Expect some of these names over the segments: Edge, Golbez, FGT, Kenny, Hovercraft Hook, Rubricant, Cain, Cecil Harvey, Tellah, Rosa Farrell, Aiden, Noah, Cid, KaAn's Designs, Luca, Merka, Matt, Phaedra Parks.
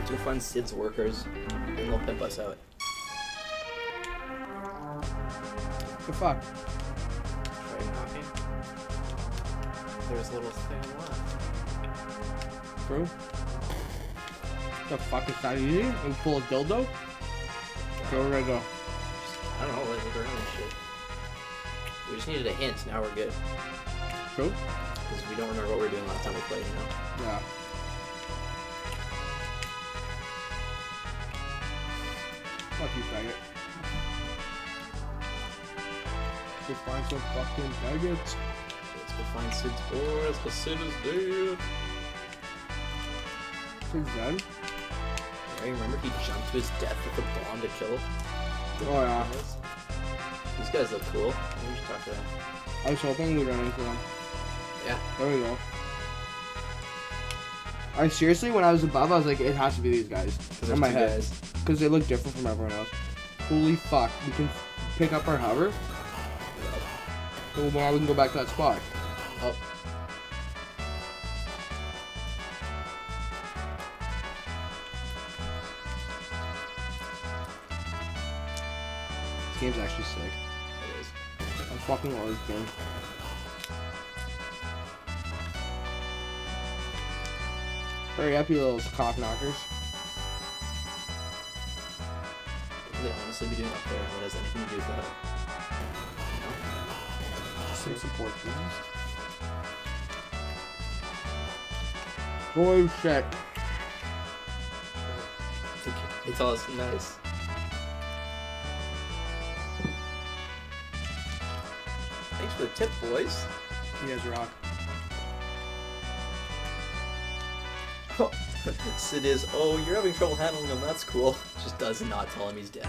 effort to find Cid's workers, and they'll pimp us out. Good fuck. Try knocking. There's a little thing left. True. The fuck is that easy? And pull a dildo? Go right now. I don't know, like, around and shit. We just needed a hint, now we're good. True. Because we don't remember what we were doing last time we played, you know? Yeah. Fuck you, faggot. Let's go find some fucking faggots. Let's go find Cid's boys, because Cid is dead. Cid's dead? I remember he jumped to his death with a bomb to kill him. Oh yeah. These guys look cool. Maybe we should talk to them. I was hoping we ran into them. Yeah. There we go. I seriously, when I was above, I was like, it has to be these guys. In my head. Because they look different from everyone else. Holy fuck. We can pick up our hover. So now we can go back to that spot. Oh. This game's actually sick. It is. I fucking love this game. Hurry up, you little cock knockers. What do they honestly be doing up there? What does anything do with that? Some support things. Holy shit. They tell us nice. Thanks for the tip, boys. You guys rock. Cid is, oh, you're having trouble handling him, that's cool. Just does not tell him he's dead.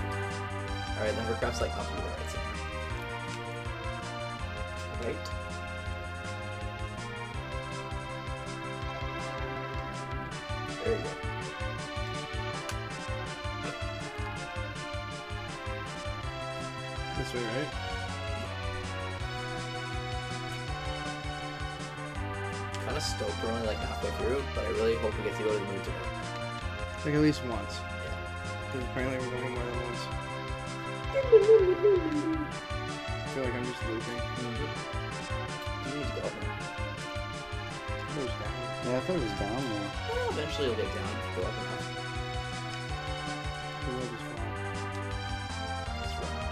Alright, then Hovercraft's like up to the right side. Right. There you go. This way, right? I'm kinda stoked we're only like halfway through, but I really hope we get to go to the moon today. Like at least once. Yeah. Because apparently we're going more than once. I feel like I'm just looping. Mm-hmm. You need to go up now. Yeah, I thought it was down there. Well, eventually it'll get down. Go up and up. The road is fine. That's right. That's right.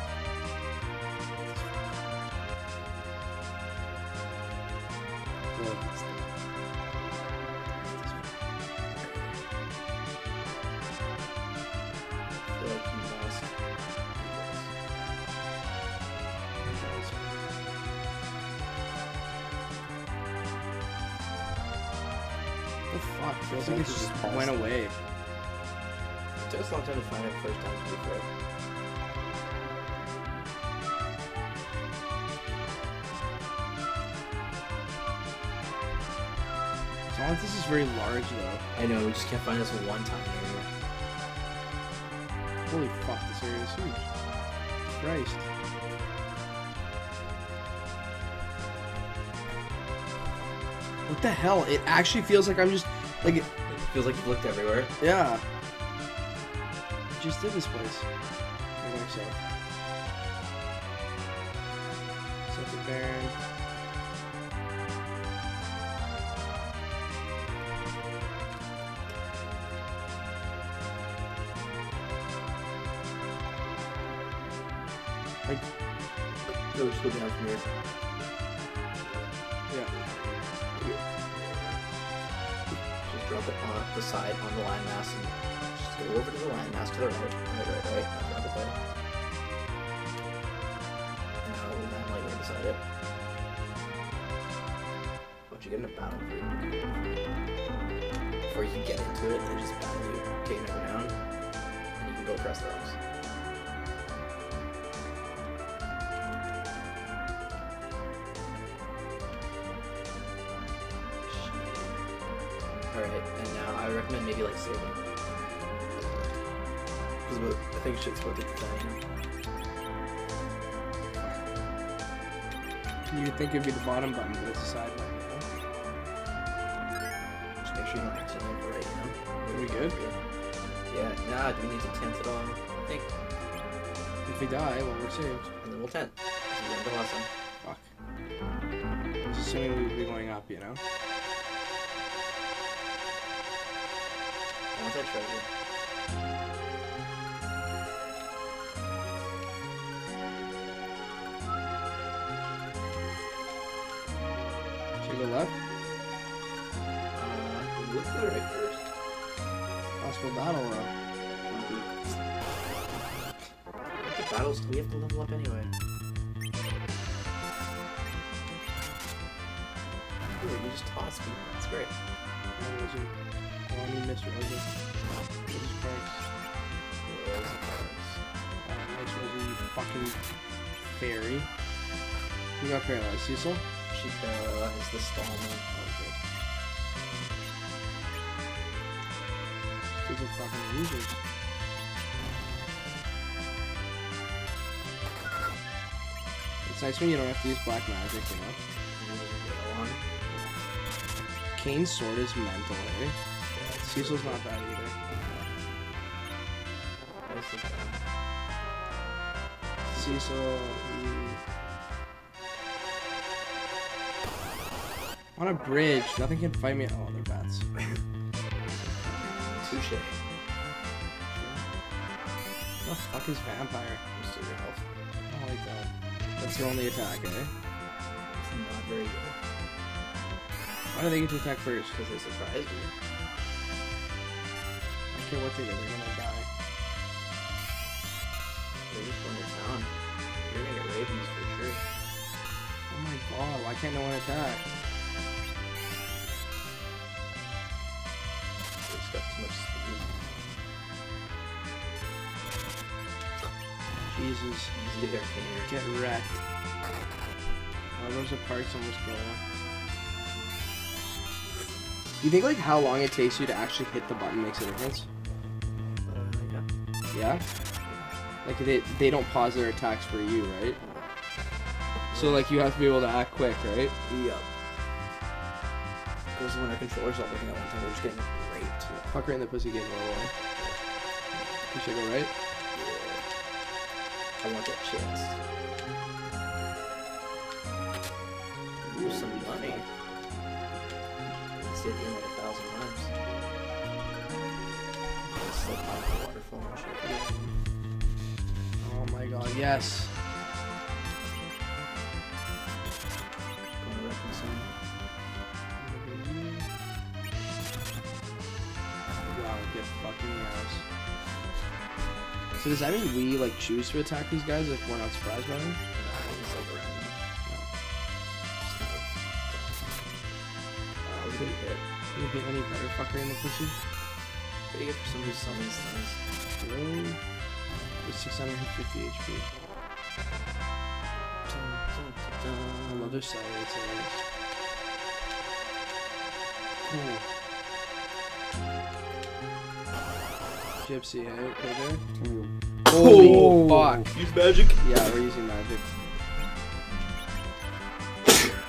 Fuck, I feel like it just went away. It took us a long time to find it first time to be fair. It's not like this is very large though. I know, we just can't find this one time area. Holy fuck, this area is huge. Christ. What the hell? It actually feels like I'm just like it feels like you've looked everywhere. Yeah. I just did this place. I think so. Something barren. Like, no, just go down from here. Yeah. Just drop it on the side on the line mass and just go over to the line mass to the right, and drop it there. No, then like right beside it. Once you get in a battle group, before you can get into it, they just battle you, take it down, and you can go across the rocks. Alright, and now I recommend maybe like saving. Because I think shit's about to get done. You'd think it'd be the bottom button, but it's the side button, you know? Just make sure you don't accidentally go right, you know? Are we good? Yeah. Yeah, nah, do we need to tent at all? I think. If we die, well, we're saved. And then we'll tent. This is the lesson. Fuck. Just assuming we would be going up, you know? I want that treasure. Should we go left? Look to the right first. Possible battle, though. What the battles do we have to level up anyway? Ooh, you just tossed me. That's great. I need Miss Rosa. Jesus Christ. Rosa Parks. Miss Rosa, you fucking fairy. You got paralyzed, Cecil? She's paralyzed the stall, man. Oh, good. These are fucking losers. It's nice when you don't have to use black magic, you know? Cain's sword is mental, eh? Yeah, Cecil's really not bad either. Cecil... On a bridge, nothing can fight me. Oh, they're bats. Touché. What the fuck is vampire? Just to your health. I don't like that. That's your only attack, eh? It's not very good. Why do they get to attack first? Because they surprised you. I don't care what they do, they're gonna die. They're just going to town. You're gonna get ravens for sure. Oh my god, why can't no one attack? Got too much speed. Jesus. Get wrecked. Oh, Rosa Parks almost gone. Do you think like how long it takes you to actually hit the button makes a difference? Yeah. Like they don't pause their attacks for you, right? So like you have to be able to act quick, right? Yep. Because when our controllers all looking at one time, we're just getting raped. Fuck her in the pussy game, by the way. You should go right? Yeah. I want that chest. Ooh, some money. Let's hit the end like 1,000 times. It's like on the waterfall and shit. Oh my god, yes! Gonna reconcile. Fucking ass. So does that mean we like choose to attack these guys if we're not surprised by them? You can hit any better fucker in the pussy? Pretty good for somebody who summons things. Really? With 650 HP. Another side of the cool. Gypsy, hey, okay there. Ooh. Holy fuck! Use magic? Yeah, we're using magic.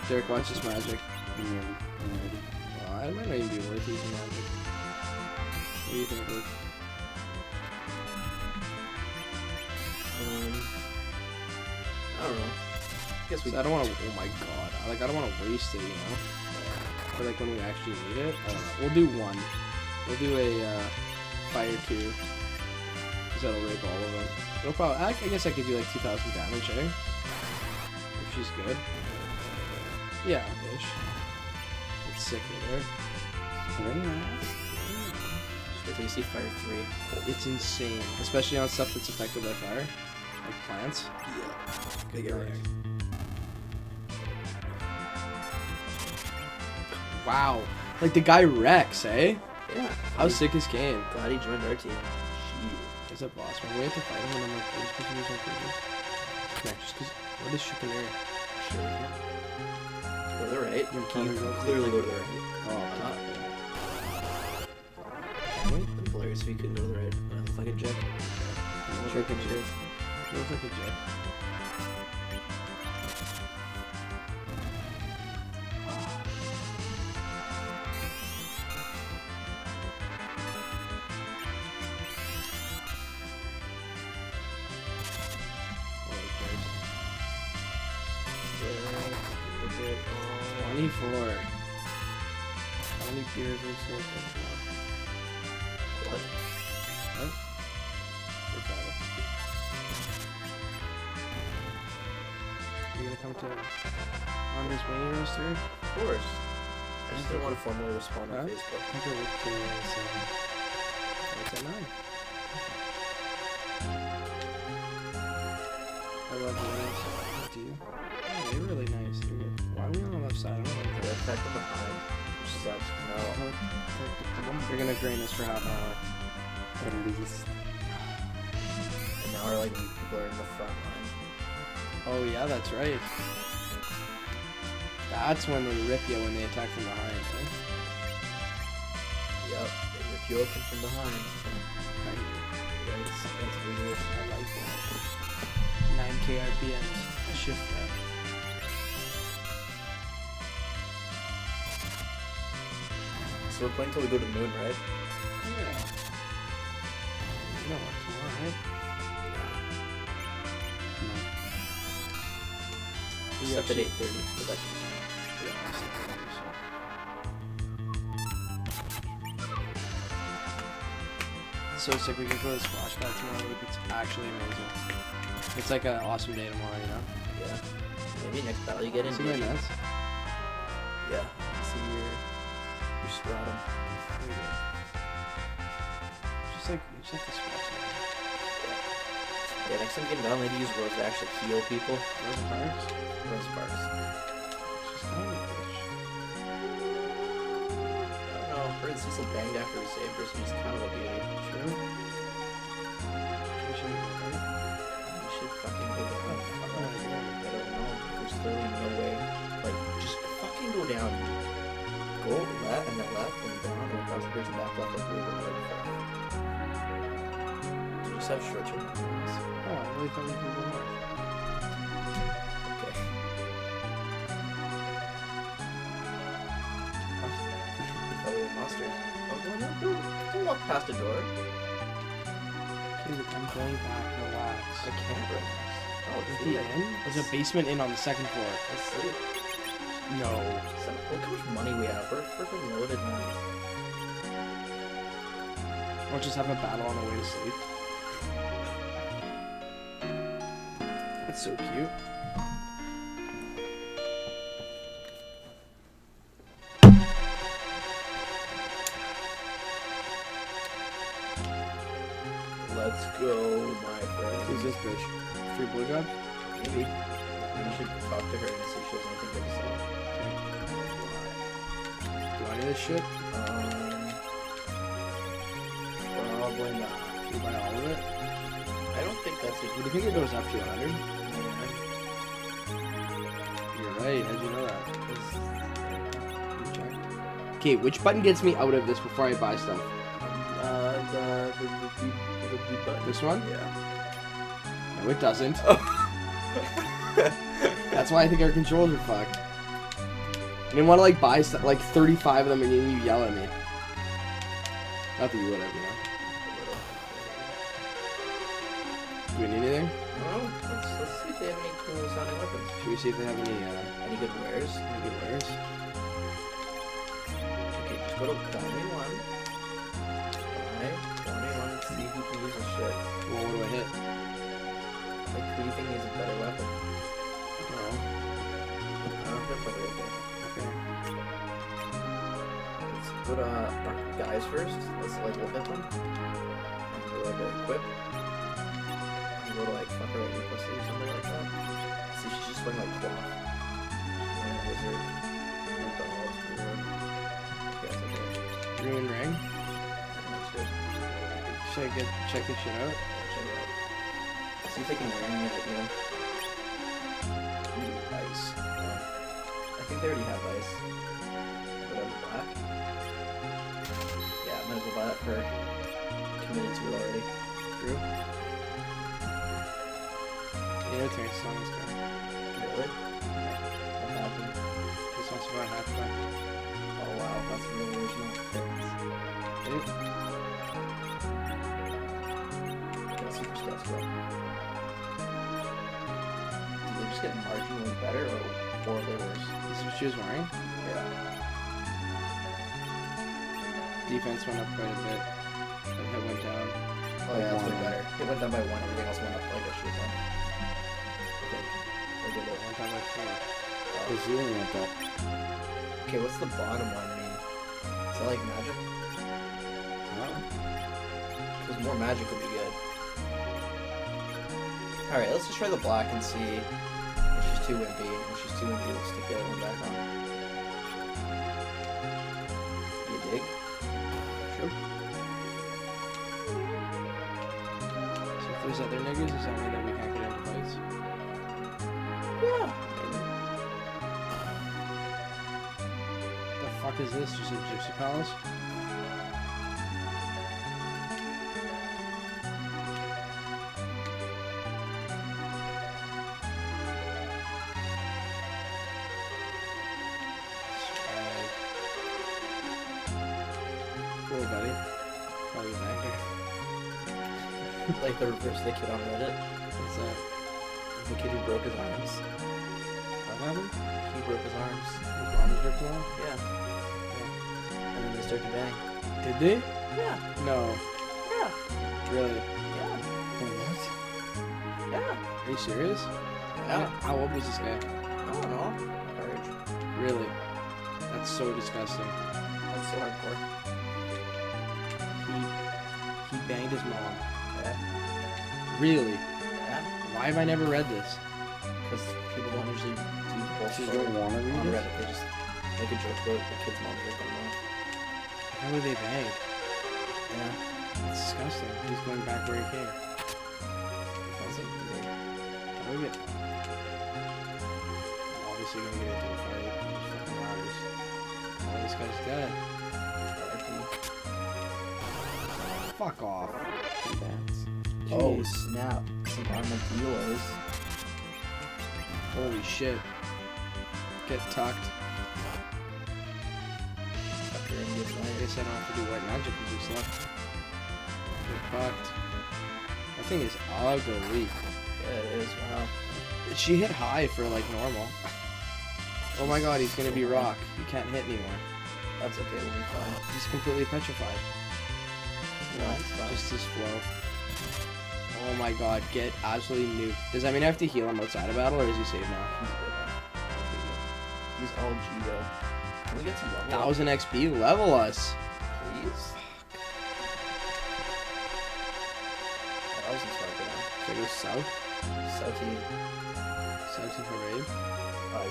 Derek, watch this magic. Well, I might not even be worth using magic. What do you think, Luke? I don't know. I guess we. I don't want to. Oh my god! I don't want to waste it, you know. But like when we actually need it, I don't know. We'll do one. We'll do a. Fire 2, because that'll rape all of them. It'll probably, I guess I could do like 2,000 damage, eh? If she's good. Yeah, ish. It's sick later. Very nice. Just wait you see Fire 3. It's insane, especially on stuff that's affected by fire, like plants. Yeah, they get wrecked. Wow, like the guy wrecks, eh? Yeah. How sick is Cain? Glad he joined our team. Shit. Is that boss man? We have to fight him and I'm like, I'm supposed to use my fingers. Yeah, just cause what is Chicaneer? Sure. Go to the right. You clearly go to the right. Oh, I'm not. I'm hilarious if you couldn't go to the right. I look like a jet. I look like a jet. You look like a jet. 24. How many beers are sold for? What? Huh? You're gonna come to Andre's main roster? Of course. I just didn't want to formally respond on Facebook. I think it would be 7. It's at 9. I love the left side. Do you? Oh, they're really nice. Why are we on the left side? They're attacking behind, which sucks. No. They're gonna drain us for half an hour. At least. And now our people are in the front line. Oh yeah, that's right. That's when they rip you when they attack from behind, right? Yep, they rip you open from behind. That's really, I like that. 9k RPMs. I shift that. So we're playing till we go to the moon, right? Yeah. You don't want to, right? Except at 8:30 for that. So sick, we could go to Splash Pad tomorrow. It's actually amazing. It's like an awesome day tomorrow, you know? Yeah. Maybe next battle you get in. See my nuts? Yeah. See your stratum. Just like the Splash Pad. Yeah, next time you get down, lady, use Rose to actually heal people. Rose Parks? Rose Parks. She's kind of a bitch. Heard Cecil banged after we saved her, so he's kind of a baby. True. We should fucking go down. I don't know. There's literally no way. Like, just fucking go down. Go left and then left and down and across the bridge and back left and blue and right. You just have short term memories. Oh, I really thought we could go north. Don't walk past the door. Dude, I'm going back. Relax. I can't relax. Oh, is the end? There's a basement inn on the second floor. Let's see. No. Look how much money we have. We're freaking loaded now. Or just have a battle on the way to sleep. That's so cute. Bitch. Free blue jobs? Maybe. I should talk to her and see if she has anything good to say. Okay. Do I need this shit? Probably not. Do you buy all of it? I don't think that's it. Do you think it goes up to 100? You're right. How'd you know that? Okay, which button gets me out of this before I buy stuff? The button. This one? Yeah. No, it doesn't. That's why I think our controls are fucked. I didn't want to like buy like 35 of them and then you yell at me. Not that you would have, you know. Do we need anything? No, let's see if they have any cool sounding weapons. Should we see if they have any good wares? Any good wares? Okay, just go to 21. Alright, 21, let's see who can use this shit. Well, what do I hit? Like, who do you think needs a better weapon? No. I don't think probably okay. Okay. Let's put guys first. Let's like look at them. And go like equip. And go to like fuck her right in the pussy or something like that. See, she's just wearing like cloth. She's wearing a wizard. Like the all is ruined. Yes, okay. Ruin ring? That's good. Should I check this shit out? See if they can ring it, you know. Ice. I think they already have ice. Whatever, black. Yeah, might as well buy that for committed to it already. True. The other turn song is gone. Really? What happened? This one's about half time. Oh wow, that's really original. Thanks. Got super stats, bro. Get marginally better or horribly worse. This is what she was wearing? Yeah. Defense went up quite a bit. And hit went down. Oh yeah, that's way better. It went down by one, everything else went up like what she was on. Or did it went down by four? The ceiling went up. Okay, what's the bottom one? I mean, is that like magic? No. Because more magic would be good. Alright, let's just try the black and see if she's too wimpy. If she's too wimpy, we'll stick the other one back on. You dig? Sure. So if there's other niggas, does that mean that we can't get into fights? Yeah. What the fuck is this? Just a gypsy palace? Like the reverse of the kid on Reddit. It's the kid who broke his arms. What happened? He broke his arms. His arms ripped off? Yeah. And then they started to bang. Did they? Yeah. No. Yeah. Really? Yeah. What? Yeah. Are you serious? Yeah. How old was this guy? I don't know. Courage. Really? That's so disgusting. That's so hardcore. He banged his mom. Really? Yeah. Why have I never read this? Because people don't usually do the whole story. They don't want to read it. They just make a joke about the kid's mom jerking them off. How would they bang? Yeah. That's disgusting. He's going back where he came. Sounds like big. How do we get... I'm obviously going to get into a fight. Just fucking matters. Oh, this guy's dead. Fuck off. Oh snap, some armadillos. Holy shit. Get tucked. Up here and get I guess I don't have to do white magic because we slept. Get fucked. That thing is ugly. Yeah, it is, wow. She hit high for like normal. Oh my god, he's gonna be rock. You can't hit anymore. That's okay, we'll be fine. He's completely petrified. No, yeah, it's fine. Just his flow. Oh my god, get absolutely nuked. Does that mean I have to heal him outside of battle, or is he safe now? He's all G though. Can we get some level 1000 up? XP, level us! Please? Fuck. Oh, that was inspired now. Should I go south? Southie. Southie parade? Oh,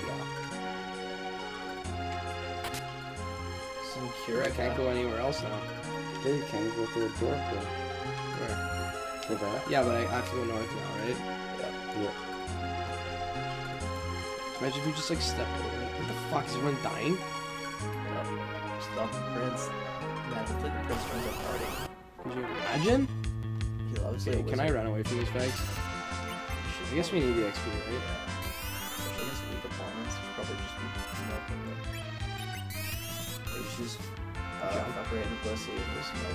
yeah. Some cure. I can't go anywhere else now. Yeah, you can go through a door, though. Where? That. Yeah, but I have to go north now, right? Yeah. Yeah. Imagine if you just like stepped over it. What the fuck? Is everyone dying? Yeah. Stop the prince. Imagine if the prince runs a party. Could you imagine? He loves it. Can I run away from these fags? I guess we need the XP, right? Yeah. I guess we need the bombs. We'll probably just be milking them. Maybe she's jump up right in the pussy and just like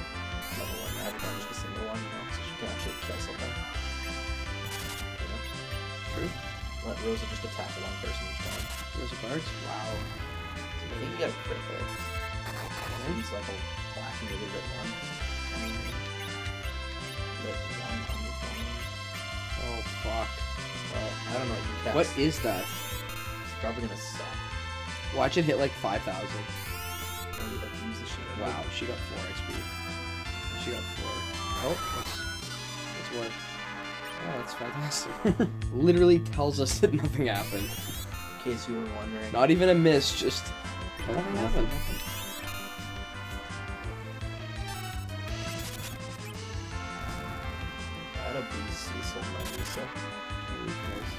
level one magic on just a single one, you know? So she can actually kill something. You know? True. Let Rosa just attack one person each time. Rosa Bards? Wow. So I think you got a crit there. Maybe he's like a black and really lit one. Lit one on the phone. Oh fuck. Well, I don't know what you cast. What is that? It's probably gonna suck. Watch it hit like 5,000. Wow, she got 4 XP. She got 4. Oh, that's what? Oh, that's fantastic. Literally tells us that nothing happened. In case you were wondering. Not even a miss, just... Oh, nothing happened. That'll be Cecil Harvey, so... Holy Christ.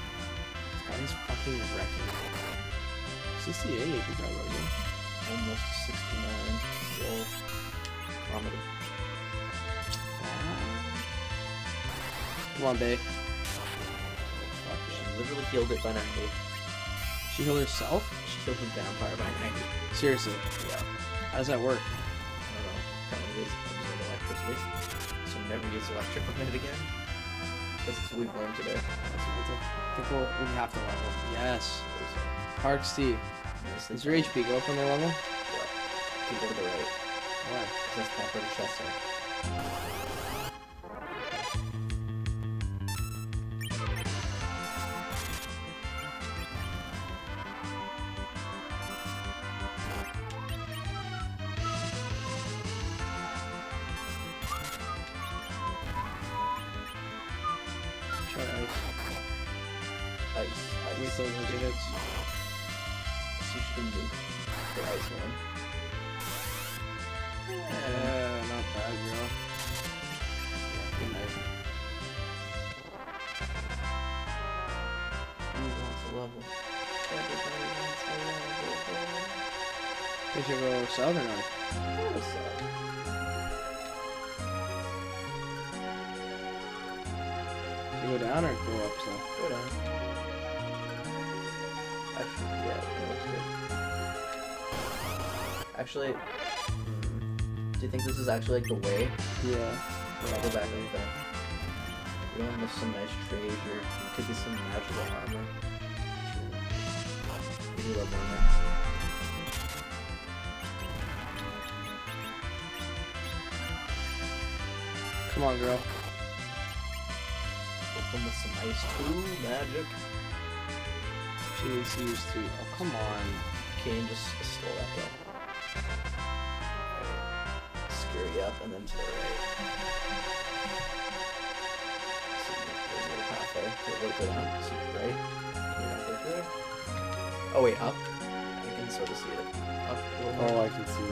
This guy is fucking wrecking. 68 if you got Rosa. Almost 69 roll comedy. Come on, babe. Fuck, she literally healed it by 90. She healed herself? She killed the vampire by 90. Seriously? Yeah. How does that work? I don't know. Apparently it is absorbed electricity. So never use electric on it again. That's what we've learned today. I think we have to level. Yes. Park C. Is your HP go from their level? Yeah. Keep it to the right. Why? Because that's not for the chest Try ice. Ice. We still need it. You should do the ice one. Yeah, not bad, girl. Yeah, good night. Who wants a level? Everybody wants a level. They should go south or north? Go south. Go down or go up, so? Go down. Actually, yeah, that looks good. Actually, do you think this is actually like the way? Yeah. I'll go back like that. We don't miss some nice treasure. It could be some magical armor. We do love armor. Come on, girl. With some ice too, magic. She needs to use two. Oh, come on. Cain just stole that though. Right. Scurry up and then to the right. So there's a little path there. So go down. So right. Can you not go through there? Oh wait, up. I can sort of see it. Up a little bit. Oh, I can see it.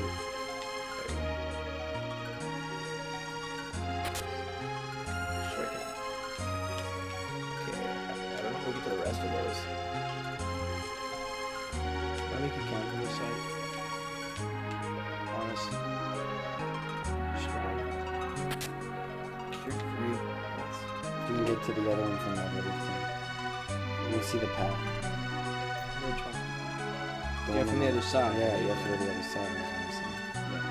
To the other one from that other thing. You'll see the path. Which one? Yeah, from the other side. Yeah, you have to go to the other side. That's what I'm saying. Yeah.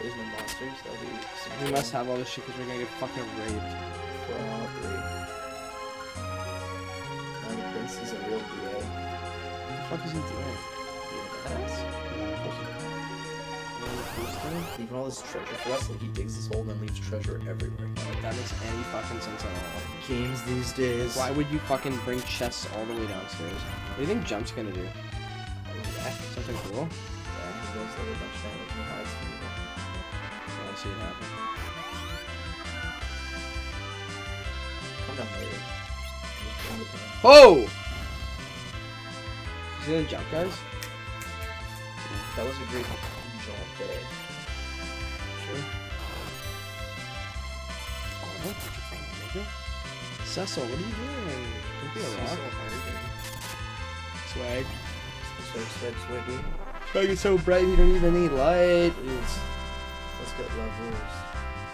There's no monsters. That'll be. We must have all this shit because we're gonna get fucking raped. Probably. The prince is a real DA. What the fuck is he doing? Leaving all this treasure for us, like he digs this hole and then leaves treasure everywhere. Like, that makes any fucking sense at all. Games these days. Why would you fucking bring chests all the way downstairs? What do you think Jump's gonna do? Something cool? Yeah, he goes there a bunch of damage and hides from people. I wanna see it happen. Come down later. Oh! See the jump, guys? That was a great jump day. Oh, what did you find, nigga? Cecil, what are you doing? Don't be a rock. Swag. Swag, swaggy. Swag is so bright you don't even need light. It's... Let's get levels.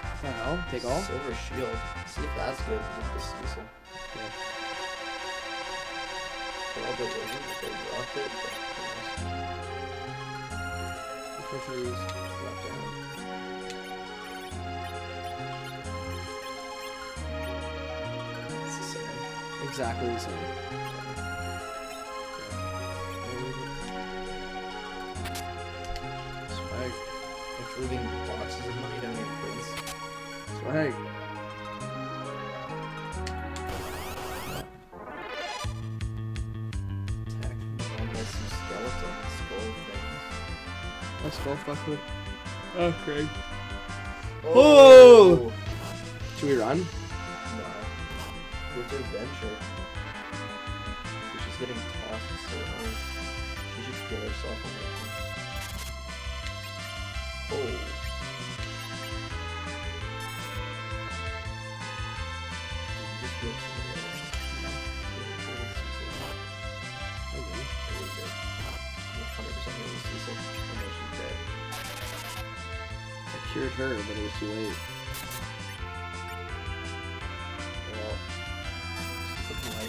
What the hell? Take all? Silver shield. See if that's good with this Cecil. Yeah. Probably isn't, but they dropped it, but... Unfortunately, he's dropped down. Exactly the same. Swag. It's leaving boxes of money down here, Prince. Swag. Attack. I got some skeleton skull things. Let's go fuck with. Okay. Oh! Oh! Should we run? With her adventure. So she's getting tossed so hard. She should kill herself on her own. Oh. Just go somewhere else. No. Okay. Really good. 100% it was Cecil. And now she's dead. I cured her, but it was too late.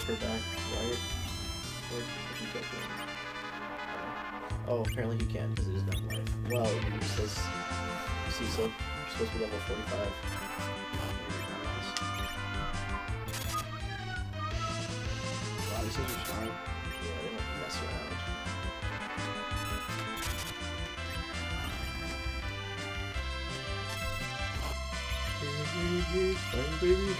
Her back, right? Or if you get there. Oh, apparently you can, because it is not life. Well, you use this. Cecil, you're supposed to be level 45. Yeah, they won't mess around. Baby, fine baby.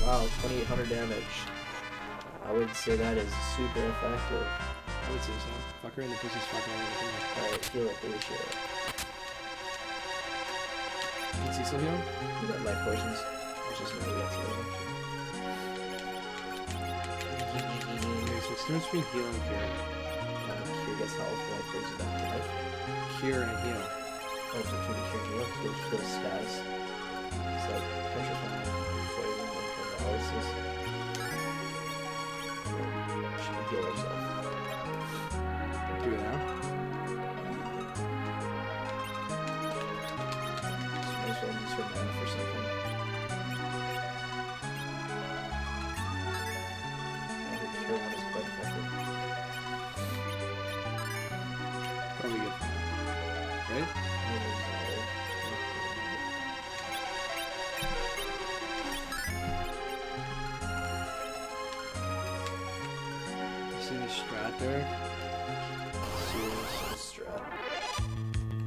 Wow, 2,800 damage. I would say that is super effective. I would say so. Fuck her in the business, fuck her in the business. Alright, heal up, holy shit. Did Cecil heal? We got life potions, which is really excellent. Okay, so it's different between heal and cure. Cure gets health, life goes back to life. Cure and heal. Oh, so between cure and heal, cure goes status. It's like pressure pump. She can heal herself. Do it now. She might as well use her mana for something. I think the cure one is quite effective. Probably good. Right? There.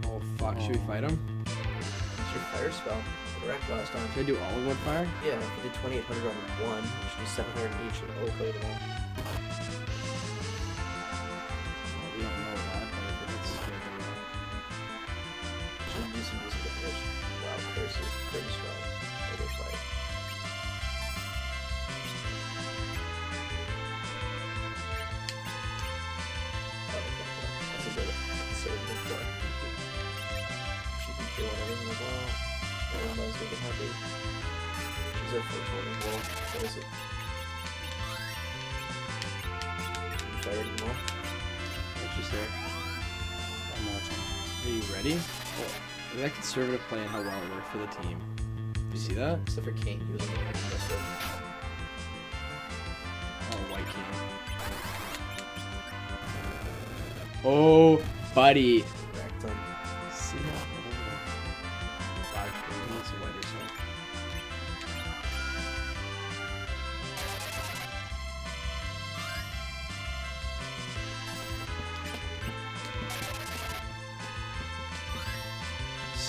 Oh fuck, should we fight him? It's your fire spell. Correct last time. Should I do all of one fire? Yeah, if we did 2,800 on one, we should do 700 each and overlay them all. Well, we don't know that, but I think it's figured out. Should do some music with this. Wow, curse is pretty strong. Other fight. Happy. She's at 420 wall. What is it? You fired them all? It's just there. I'm watching. Are you ready? Oh, that conservative plan, how well it worked for the team. You see that? Except for Cain, he was a little aggressive. Oh, white Cain. Oh, buddy.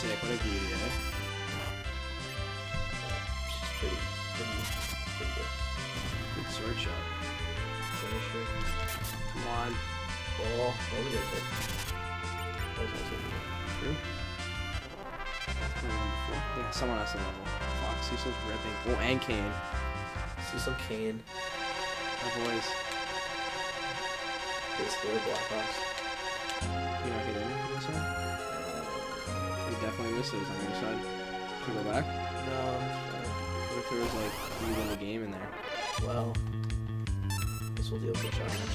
What a beauty, eh? She's pretty good. Good sword shot. Finish her. Come on. Oh, that was good. That was also good. True. Yeah, someone has to level. Fuck, Cecil's ripping. Oh, and Cain. Cecil, Cain. My boys. Basically, we're Black Ops. You're not getting anything this one? Definitely misses on the other side. Should we go back? No. What if there was like you win the game in there? Well, this will deal with the challenge.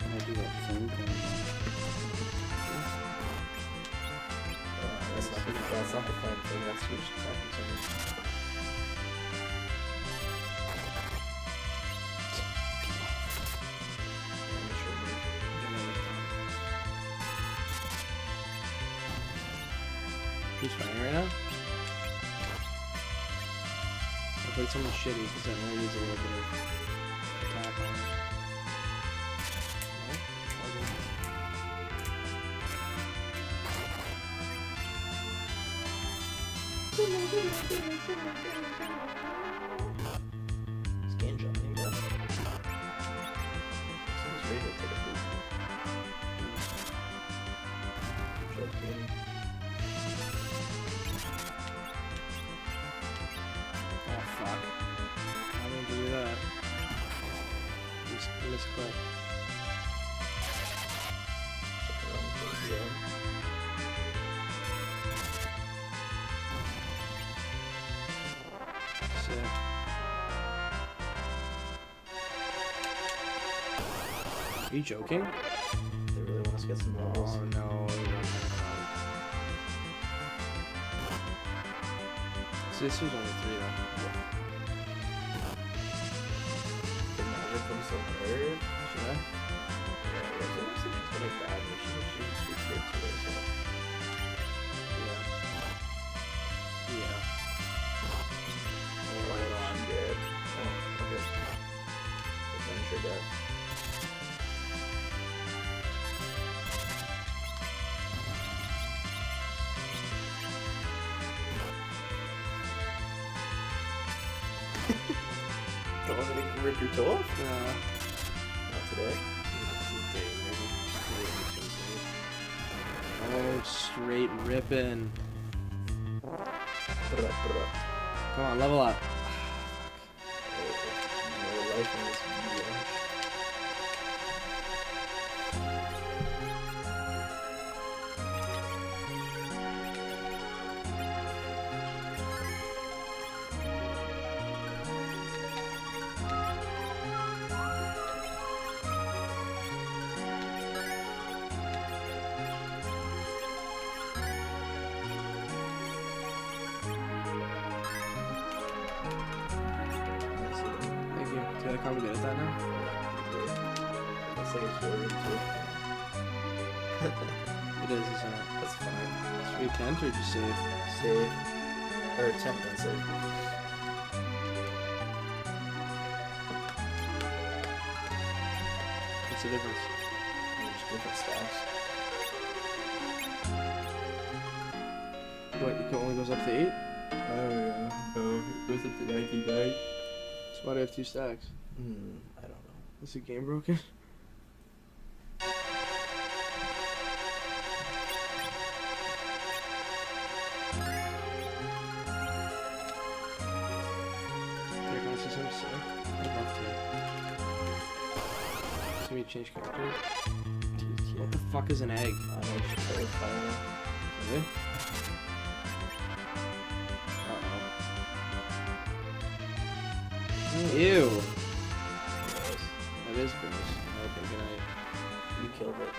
Can I do that thing? That's not the fun thing. That's what she's talking to me. He's fighting right now. I played someone shitty because that really needs a little bit of attack on it. This game's jumping down. Someone's ready to take a poop. Joking. This clip. Sick. Are you joking? There we get some levels. Oh no, we don't have. See, this was only 3 though. Yeah. Did Magic come so hard? Should I? Yeah, it wasn't actually pretty bad, but she stayed to it, so. Yeah. Yeah. Oh, right on, good. Oh, okay. Adventure death. Rip your toe off? Not today. Not today, maybe. Oh, straight ripping. Come on, level up. No life in this save. Save. Or attempt and save. What's the difference? There's different stats. What, it only goes up to 8? Oh yeah. Oh, it goes up to 99. So why do I have 2 stacks? I don't know. Is the game broken? Change characters. Yeah. What the fuck is an egg? I don't know, it's terrifying. Really? Uh-oh. Ew! Gross. That is gross. Okay, good night. You killed it.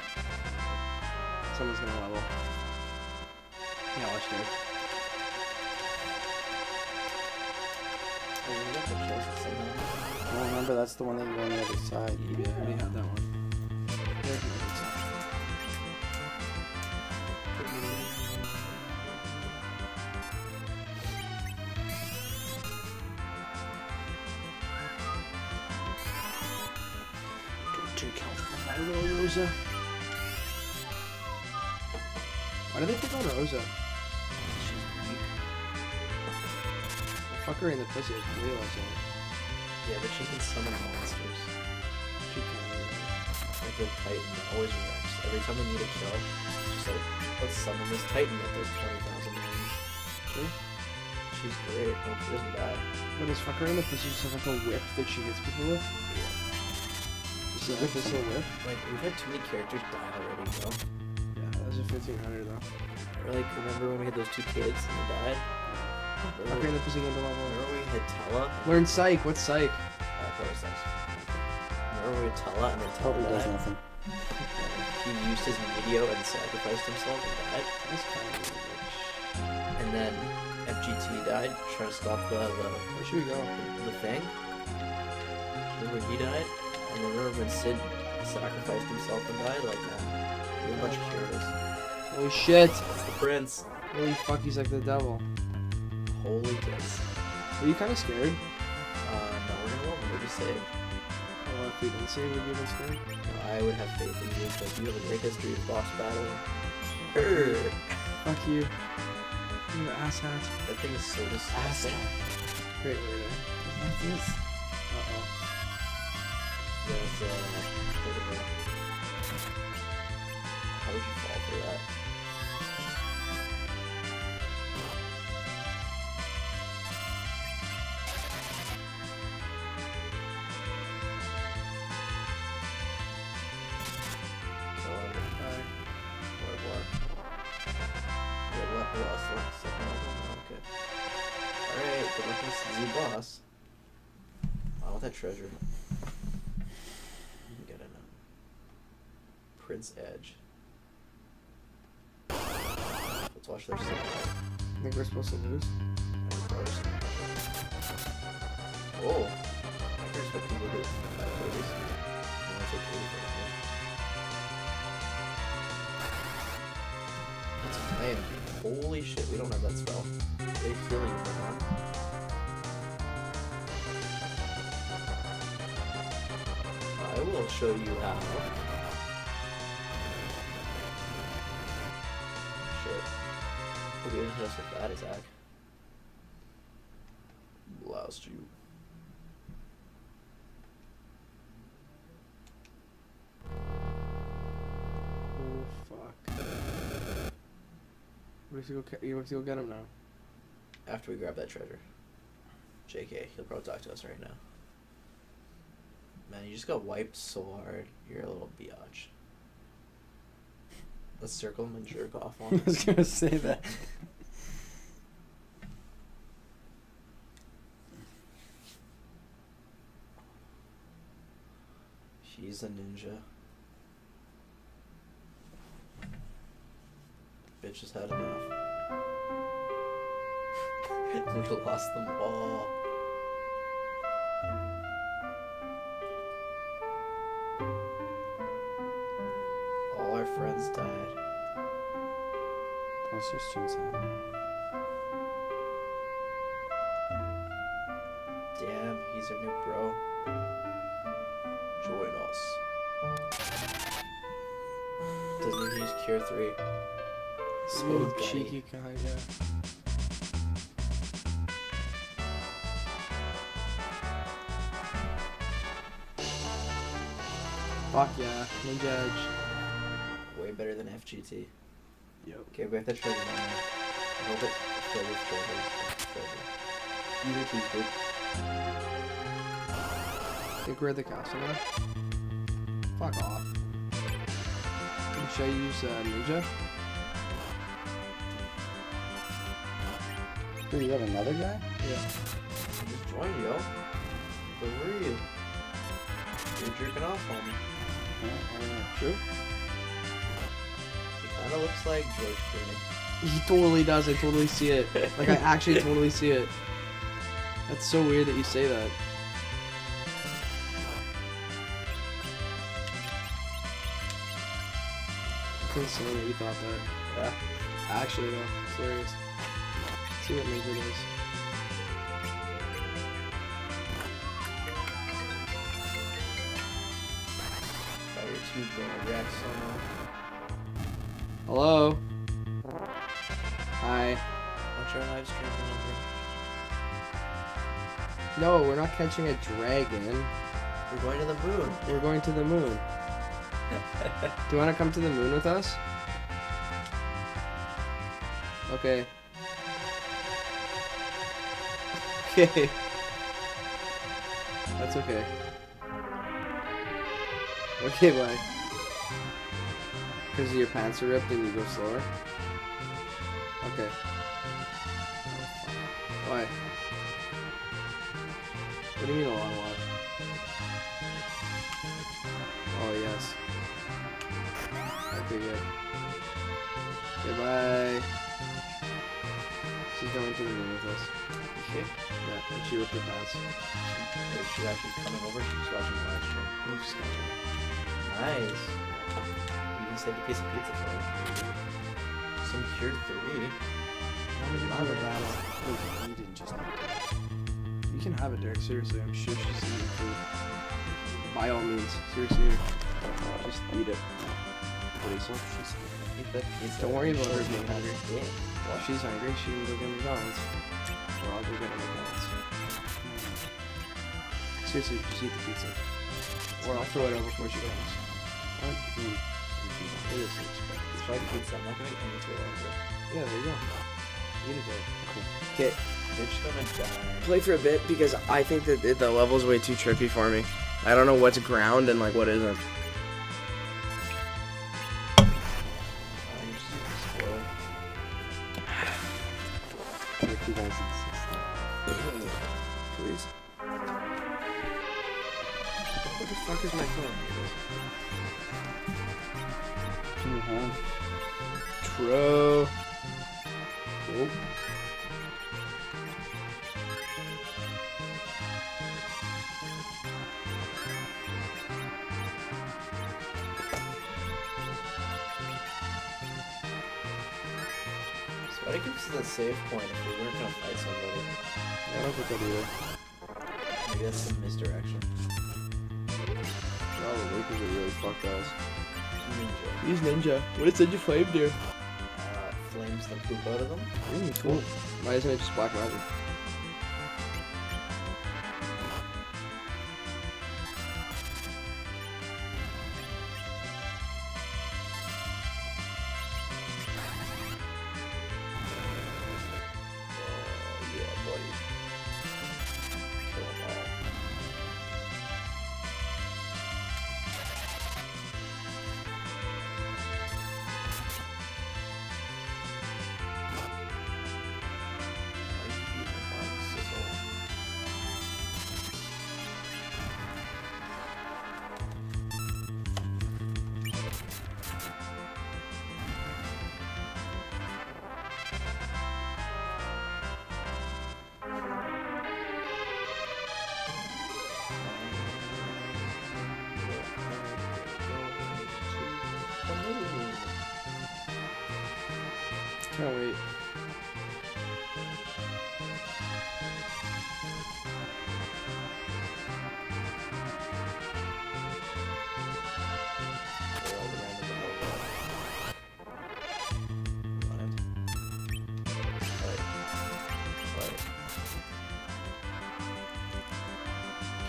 Someone's gonna level. Yeah, watch there. Oh, you got the chest somehow. I remember that's the one that you go on the other side. Yeah, we have that one. There's another side. Don't take help from my little Rosa. Why do they pick on Rosa? She's weak. Fuck her in the pussy, I didn't realize that. Yeah, but she can summon monsters. She can. Like the Titan always reacts. Every time we need a kill, she's like, let's summon this Titan at this 20,000 range. Sure. She's great. Well, she doesn't die. But is fucker in the pussy just has like a whip that she hits people with? Yeah. Is it like this little whip? Like, we've had too many characters die already, though. Yeah, that was a 1,500, though. Or like, remember when we had those 2 kids and they died? Fucker in the pussy game to level. Remember we had Tellah? Learn Psych. What's Psych? I thought it was nice. Remember we had Tellah and then Tellah does nothing. He used his medio and sacrificed himself and died. That's kind of weird. And then FGT died trying to stop the where should we go? The thing. Remember when he died? And remember when Cid sacrificed himself and died? Like that. We were much curious. Holy shit! That's the prince. Holy fuck, he's like the devil. Holy tits. Are you kind of scared? No, we're gonna want to save. Well, if we didn't save, would you be scared? No, I would have faith in you, because you have a great history of boss battle. Fuck you. You asshat. That thing is so disgusting. Great word. What's this? Uh-oh. That's, how would you fall for that? Treasure. You can get it now. Prince Edge. flush their stuff. I think we're supposed to lose. Oh! I think we're supposed to lose. That's lame. Holy shit, we don't have that spell. They feel you for that. I will show you how. Shit. We'll get just with that attack. Blast you. Oh fuck. You have to go get him now. After we grab that treasure. JK, he'll probably talk to us right now. Man, you just got wiped so hard. You're a little biatch. Let's circle him and jerk off on him. I was gonna say that. He's a ninja. The bitch has had enough. We lost them all. Friends died. Let's just jump inside. Damn, he's a new bro. Join us. Doesn't use cure 3. So ooh, cheeky guy, yeah. Fuck yeah, ninja edge. Way better than FGT. Yep. Okay, we have to try the money. I hope it's filled with treasure. Either two's good. I think we're at the castle now. Fuck off. Should I use Ninja? Do you have another guy? Yeah. I just joined, yo. Where were you? You're jerking off on me. Yeah, true. That looks like George Clooney. He totally does. I totally see it. Like, I actually totally see it. That's so weird that you say that. I couldn't say that you thought that. Yeah. Actually, though. It's hilarious. Let's see what major it is. Fire 2 going wreck someone. Hello. Hi. Watch our live stream over. No, we're not catching a dragon. We're going to the moon. We're going to the moon. Do you want to come to the moon with us? Okay. Okay. That's okay. Okay, bye. Because your pants are ripped and you go slower. Okay. Why? What do you mean a long walk? Oh yes. Okay, good. Goodbye. She's going to the moon with us. Okay. Yeah, and she ripped her pants. She's actually coming over. She's watching the live stream. Oops. Nice. Saved a piece of pizza for me. Some cure 3. I would rather have it. Eden just you can have it, Derek. Seriously, I'm sure she's eating food. By all means, seriously, just eat it. Don't worry about her being hungry. While she's hungry, she can go get McDonald's. Or I'll go get McDonald's. Seriously, just eat the pizza. Or I'll throw it out before she goes. It is. It's probably pizza. I'm not going to eat anything longer. Yeah, there you go. Eat it, cool. Okay. Bitch, gonna die. Play for a bit because I think that the level's way too trippy for me. I don't know what's ground and like what isn't. Please. What the fuck is my phone? True. cool. But it gives us a save point if we weren't gonna fight somebody. Yeah, I don't think I'll do that. Maybe that's some misdirection. Wow, the Lakers are really fucked us. Ninja. He's Ninja. What does Ninja Flame do? Flames the poop out of them. Ooh, cool. Why isn't it just Black Magic? Can't wait.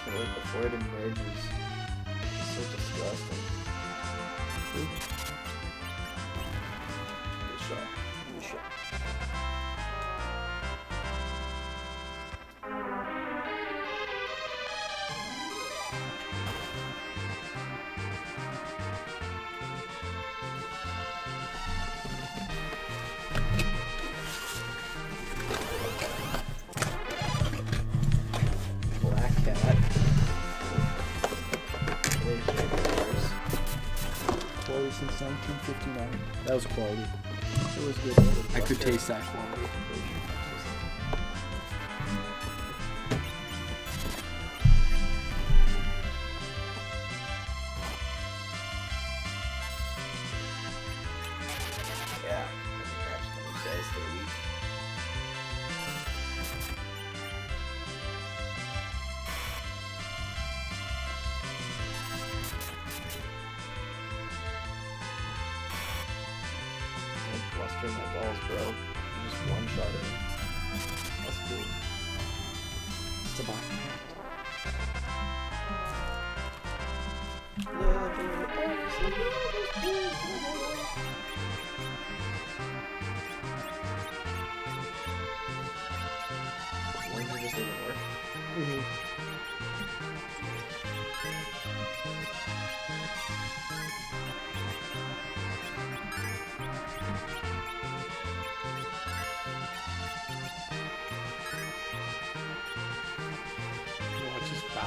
Can't wait before it emerges. It's so disgusting. Oops. Good shot. Since 1959. That was quality. It was good. I could taste that quality. Yeah. Cluster my balls, bro. You just one shot it. That's cool. It's a black hat. One just didn't work.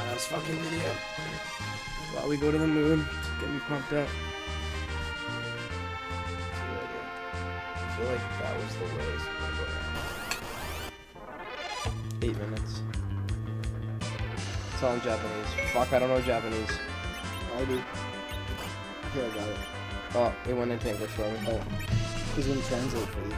That's fucking video. While we go to the moon, get me pumped up. I feel like that was the way it's gonna go around. 8 minutes. It's all in Japanese. Fuck, I don't know Japanese. I do. Here, I got it. Oh, it went into English for me. Oh. He's gonna translate for you.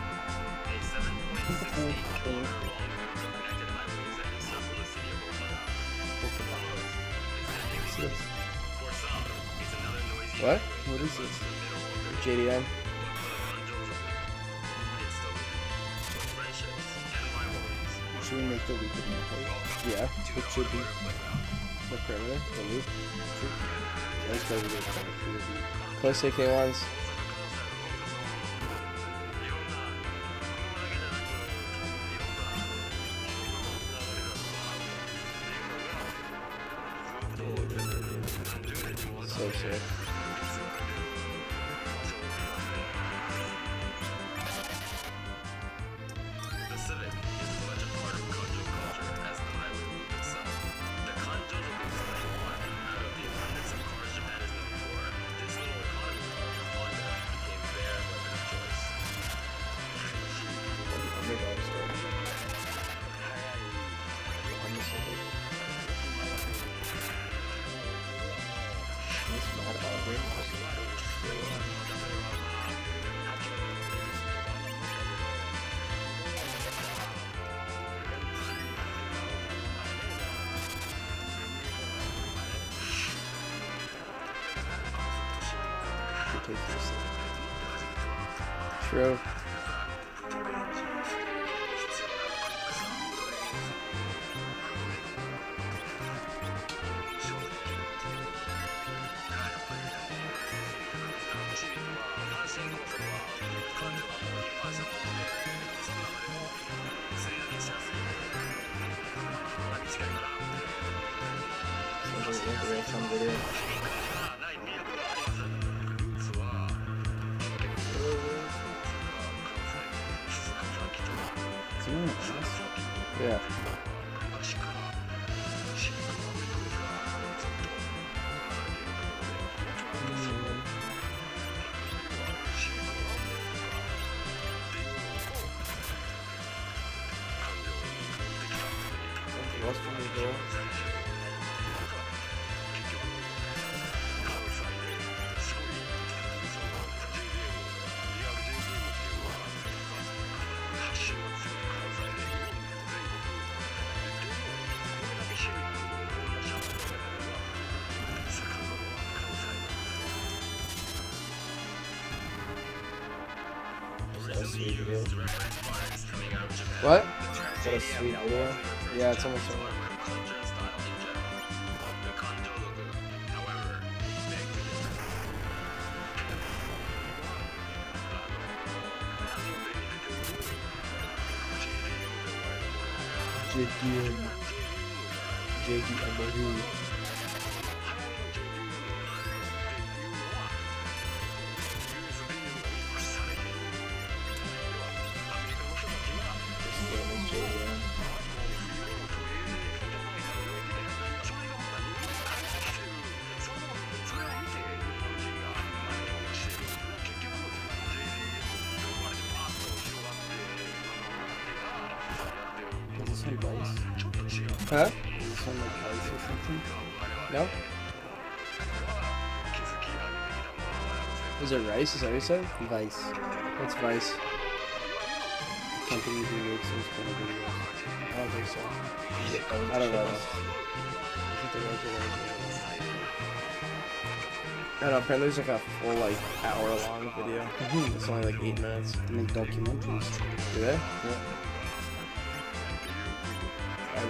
What? What is this? JDM. Should we make the loop in the place? Yeah, it should be. The perimeter? The loop? Let's go to the perimeter. Close AK ones. So sick. take this. True. Yeah. What? Is that a sweet video? Yeah, it's almost over. JD and huh? Some like ice or something? No? Is it rice? Is that what you said? Vice. What's Vice? Companies who make some kind of videos. I don't think so. I don't know. I don't know, apparently there's like a full like hour long video. It's only like 8 minutes. They make documentaries. Do they? Yeah. I have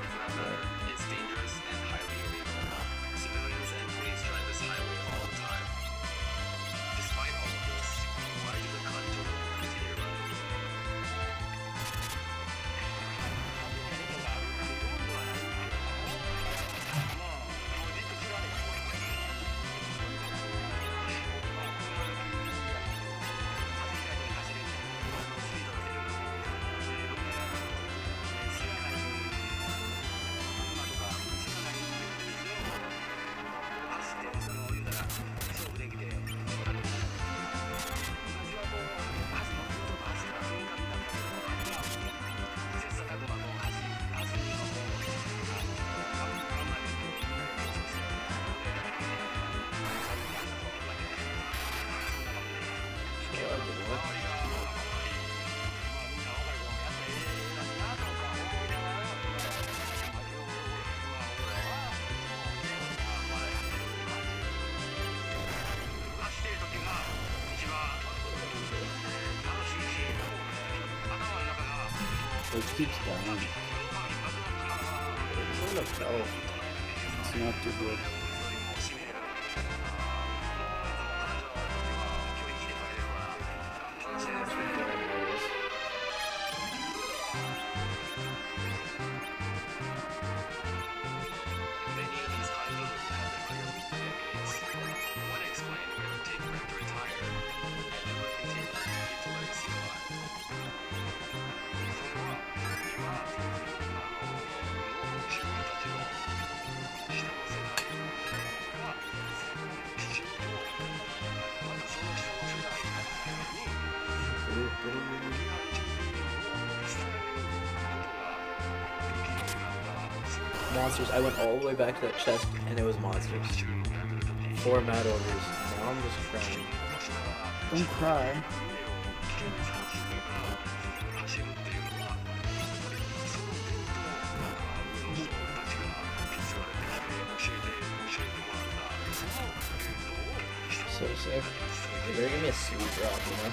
It's dangerous and highly illegal. Civilians and police drive this highway all the time. Despite all of this, why do the contour continue running? It keeps going. It's not a bell. It's not too good. Monsters. I went all the way back to that chest and it was monsters. 4 mad orders. Now I'm just crying. Don't cry. so sick. They're gonna give me a sweet drop, you know?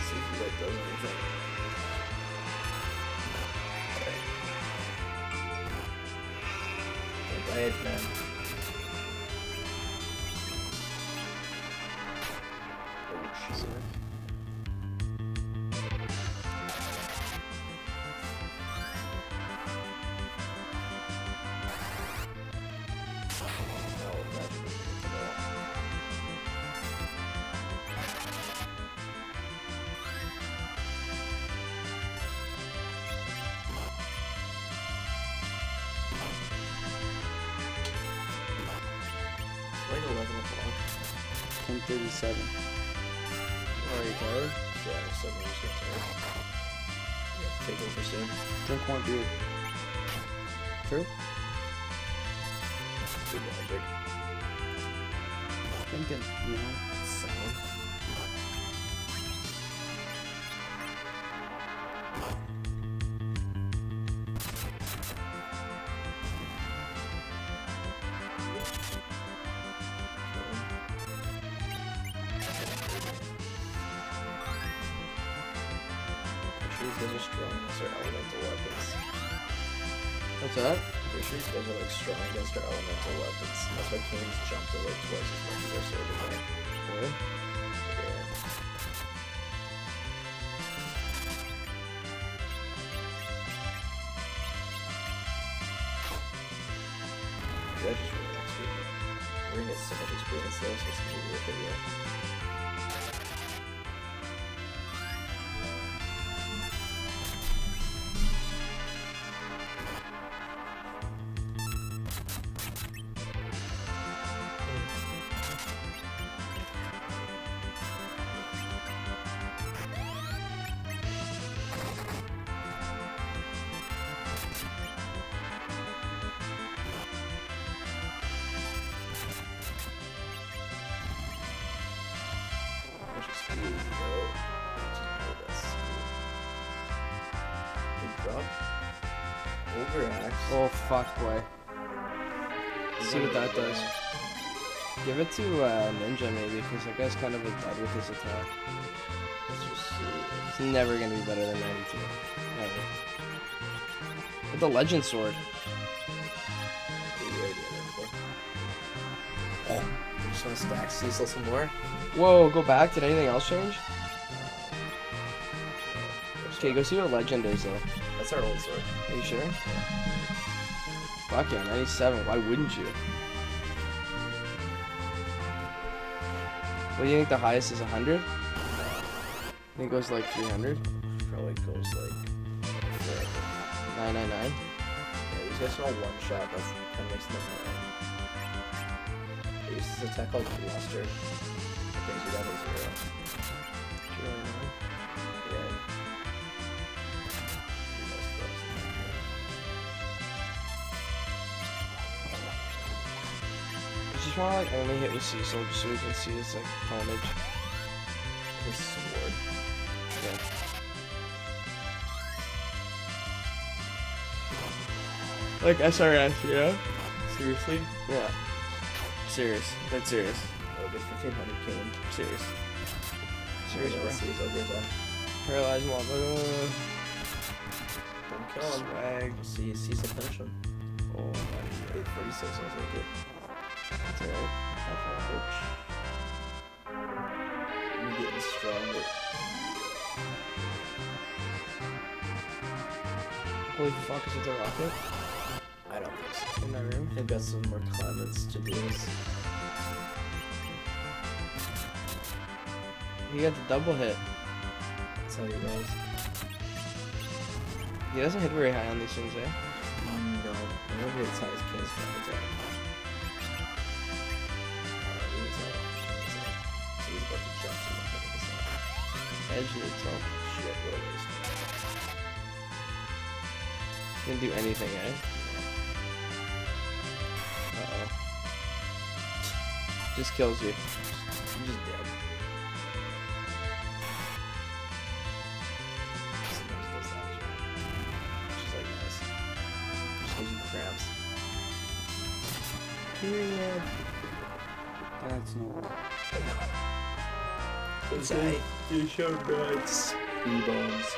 See if he like does anything. Okay. Get by Edge, man. Drink one beer. True? Good logic. Thinking, you know, sound. Those are like strong against our elemental weapons. That's why Cain's jumped to like twice as much as our sword is like. Really? Yeah. That just really next week. We're gonna get so much experience though, so it's gonna be worth it yet. Fuck boy. Let's see what that does. Give it to Ninja maybe, because that guy's kind of a dud with his attack. Let's just see. It's never gonna be better than 92. Never. With the Legend Sword. Oh, I just wanna stack Cecil some more. Whoa, go back. Did anything else change? Okay, go see what Legend is though. That's our old sword. Are you sure? Yeah. Fuck yeah, 97, why wouldn't you? What do you think the highest is, 100? I think it goes like 300. Probably goes like... 999? Yeah, these guys are all one shot, that's kind of makes them high. They use this attack called Cluster. It brings you down to 0. I just want to like only hit with Cecil just so we can see his like carnage. His sword. Yeah. Like SRS, yeah? Seriously? Yeah. Serious. That's serious. Oh, there's 1500 Cain. Serious. Serious, bro. Cecil, good time. Paralyzed mob. Don't kill him. Swag. We'll see Cecil finish him. Oh, 846, I was like it. That's alright. I'm getting stronger. Holy fuck, is it the rocket? I don't think so. In that room? They've got some more climates to do this. He got the double hit. That's how he rolls. He doesn't hit very high on these things, eh? No. I don't think it's high as Cain's attack. Edge needs help. Shit, what a waste. Didn't do anything, eh? Uh-oh. Just kills you. You're just dead. grabs. Period. That's not. Inside. You shall die. Speed bombs.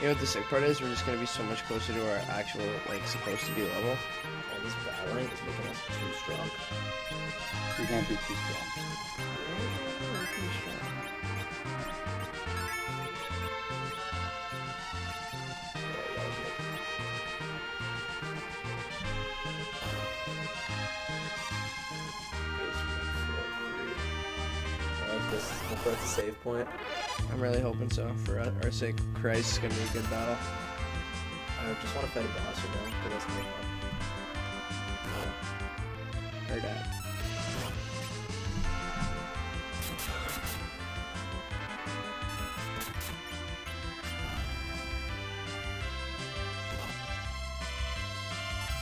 You know what the sick part is? We're just gonna be so much closer to our actual, like, supposed to be level. And this battering is making us too strong. We can't be too strong. We're too strong. That's a save point. I'm really hoping so. For our sake, Christ, it's gonna be a good battle. I just want to fight a bastard now, but that's me. Her dad.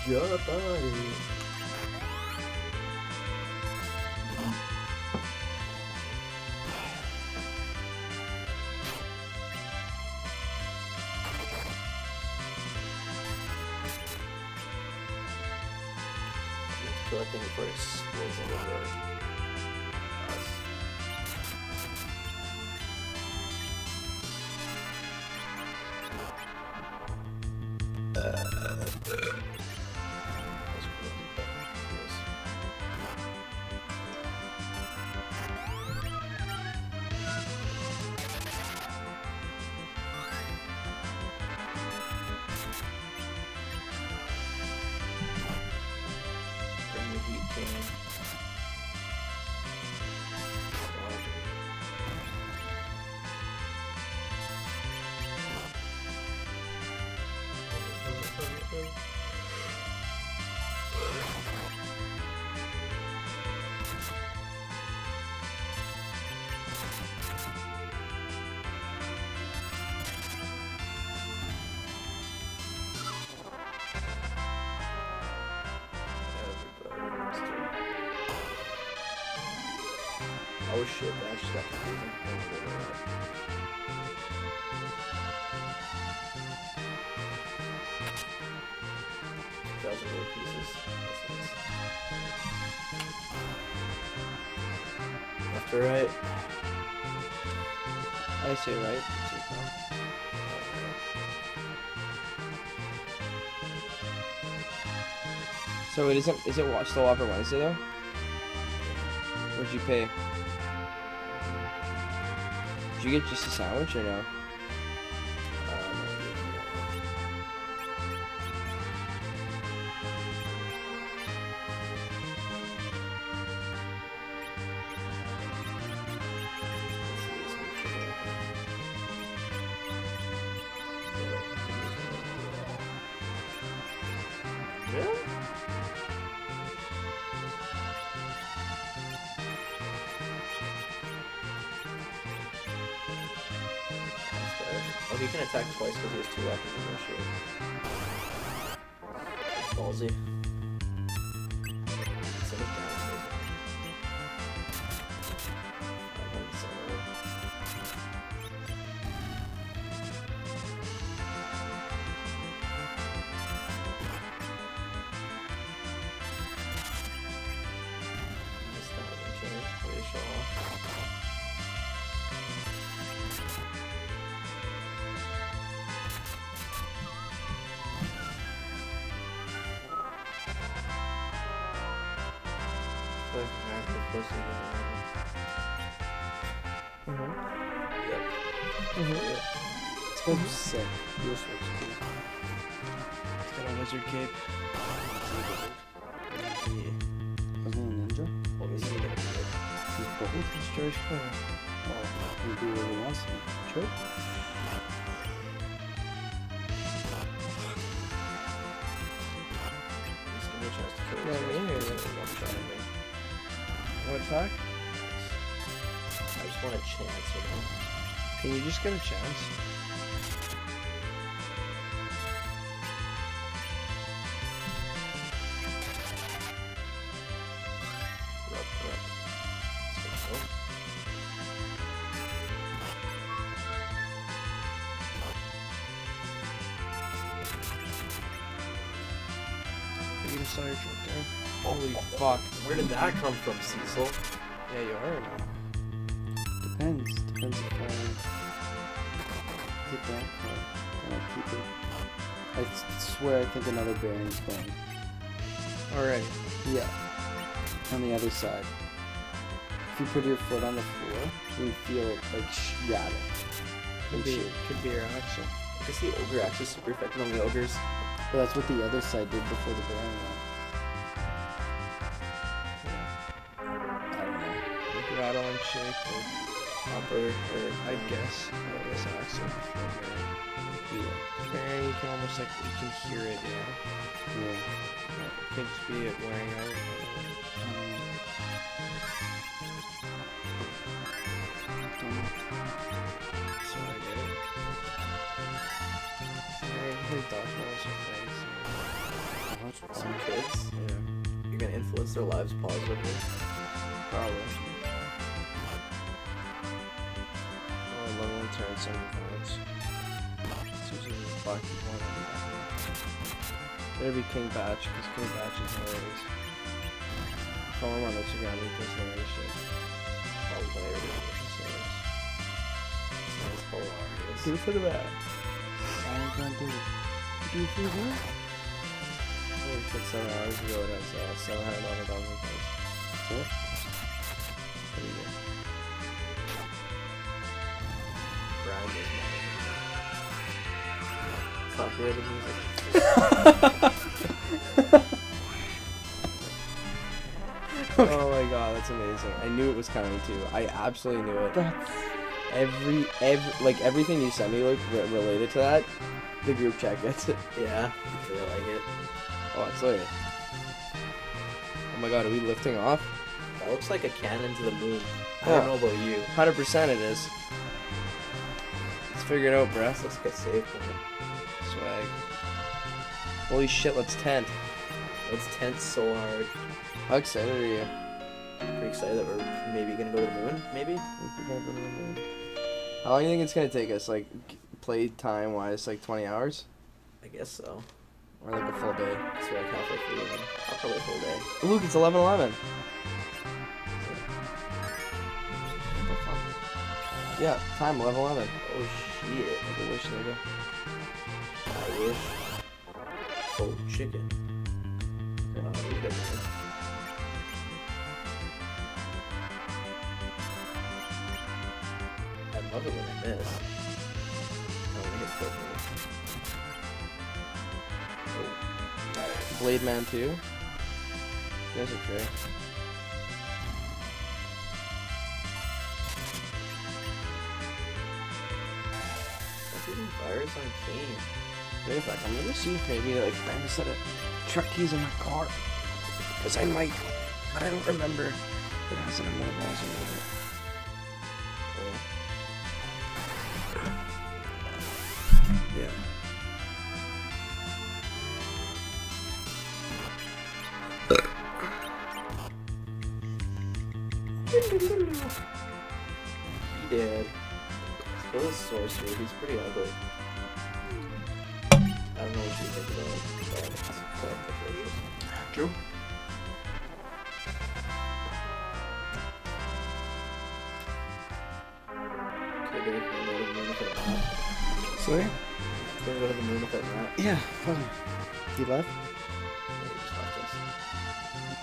Your body. I think it breaks rolls a little bit. Oh shit, that just got confusing. Thousand gold pieces. That's nice. Left or right? I say right. So it isn't, is it still Whopper Wednesday though? What'd you pay? Did you get just a sandwich or no? He can attack twice because he has two weapons in his shield. Ballsy. So much damage. I want some of it. Just that one kill. Way to show off. It's supposed to be sick. You're supposed to be. It's got a wizard cape. Is he a ninja? Or is he a ninja? He's probably a Jewish player. Oh, he can do what he wants to do. True. Just give me a chance to kill him. What attack? I just want a chance, you know? Can you just get a chance? Let's go. Sarge right there. Holy fuck. Where did that come from, Cecil? Yeah, you are or not? Depends. Depends if I get that card. I'll keep it. I swear I think another bearing's going. Alright. Yeah. On the other side. If you put your foot on the floor, you feel it like rattle. Could be your action. I guess the ogre action is super effective on the ogres. Well, that's what the other side did before the bearing went. Yeah. I don't know. Like rattle and shake or upper, or I guess action before bearing. Yeah. Bearing, you can almost like, you can hear it, you know? Yeah. It could just be it wearing out. So I get it. Alright, dodgeballs and things. Some kids? Yeah. You're gonna influence their lives positively? Probably. Oh, level 1 turn, 7 points. It's usually a blocky one. Better be King Batch, because King Batch is hilarious. Follow him on Instagram, he does hilarious shit. Hilarious. Do it for the back. I'm gonna do it. Do it for the back? I only put 7 hours ago and I saw $700 in place. So? There you go. Grind is mine. Copyrighted music. Oh my god, that's amazing. I knew it was coming too. I absolutely knew it. That's... Like everything you send me, like related to that, the group chat gets it. Yeah, I really like it. Oh, it's like, oh my god, are we lifting off? That looks like a cannon to the moon. Oh. I don't know about you. 100% it is. Let's figure it out, bruh. Let's get safe. Swag. Holy shit, let's tent. Let's tent so hard. How excited are you? I'm pretty excited that we're maybe gonna go to the moon. Maybe. We're gonna go to the moon. How long do you think it's going to take us, like, play time-wise, like 20 hours? I guess so. Or like a full day. That's what I calculate for you, then. I'll probably a full day. Oh, look, it's 11:11. What the fuck? Yeah, time, 11:11. Oh, shit. I could wish, nigga. I wish. Oh, chicken. Wow, you got it. I love it when I miss. Oh, we get flipped. Blade Man 2? You guys are fair. That's even virus on Cain. Wait a sec, I'm gonna see if maybe like I have a set of truck keys in my car. Because I might. I don't remember if it has an amount of balls in it. Yeah. He did. Still a sorcerer, he's pretty ugly. I don't know what you think about it. True. Sorry? We're gonna go to the moon with that rat. Yeah, probably. He left? Yeah, he just left us.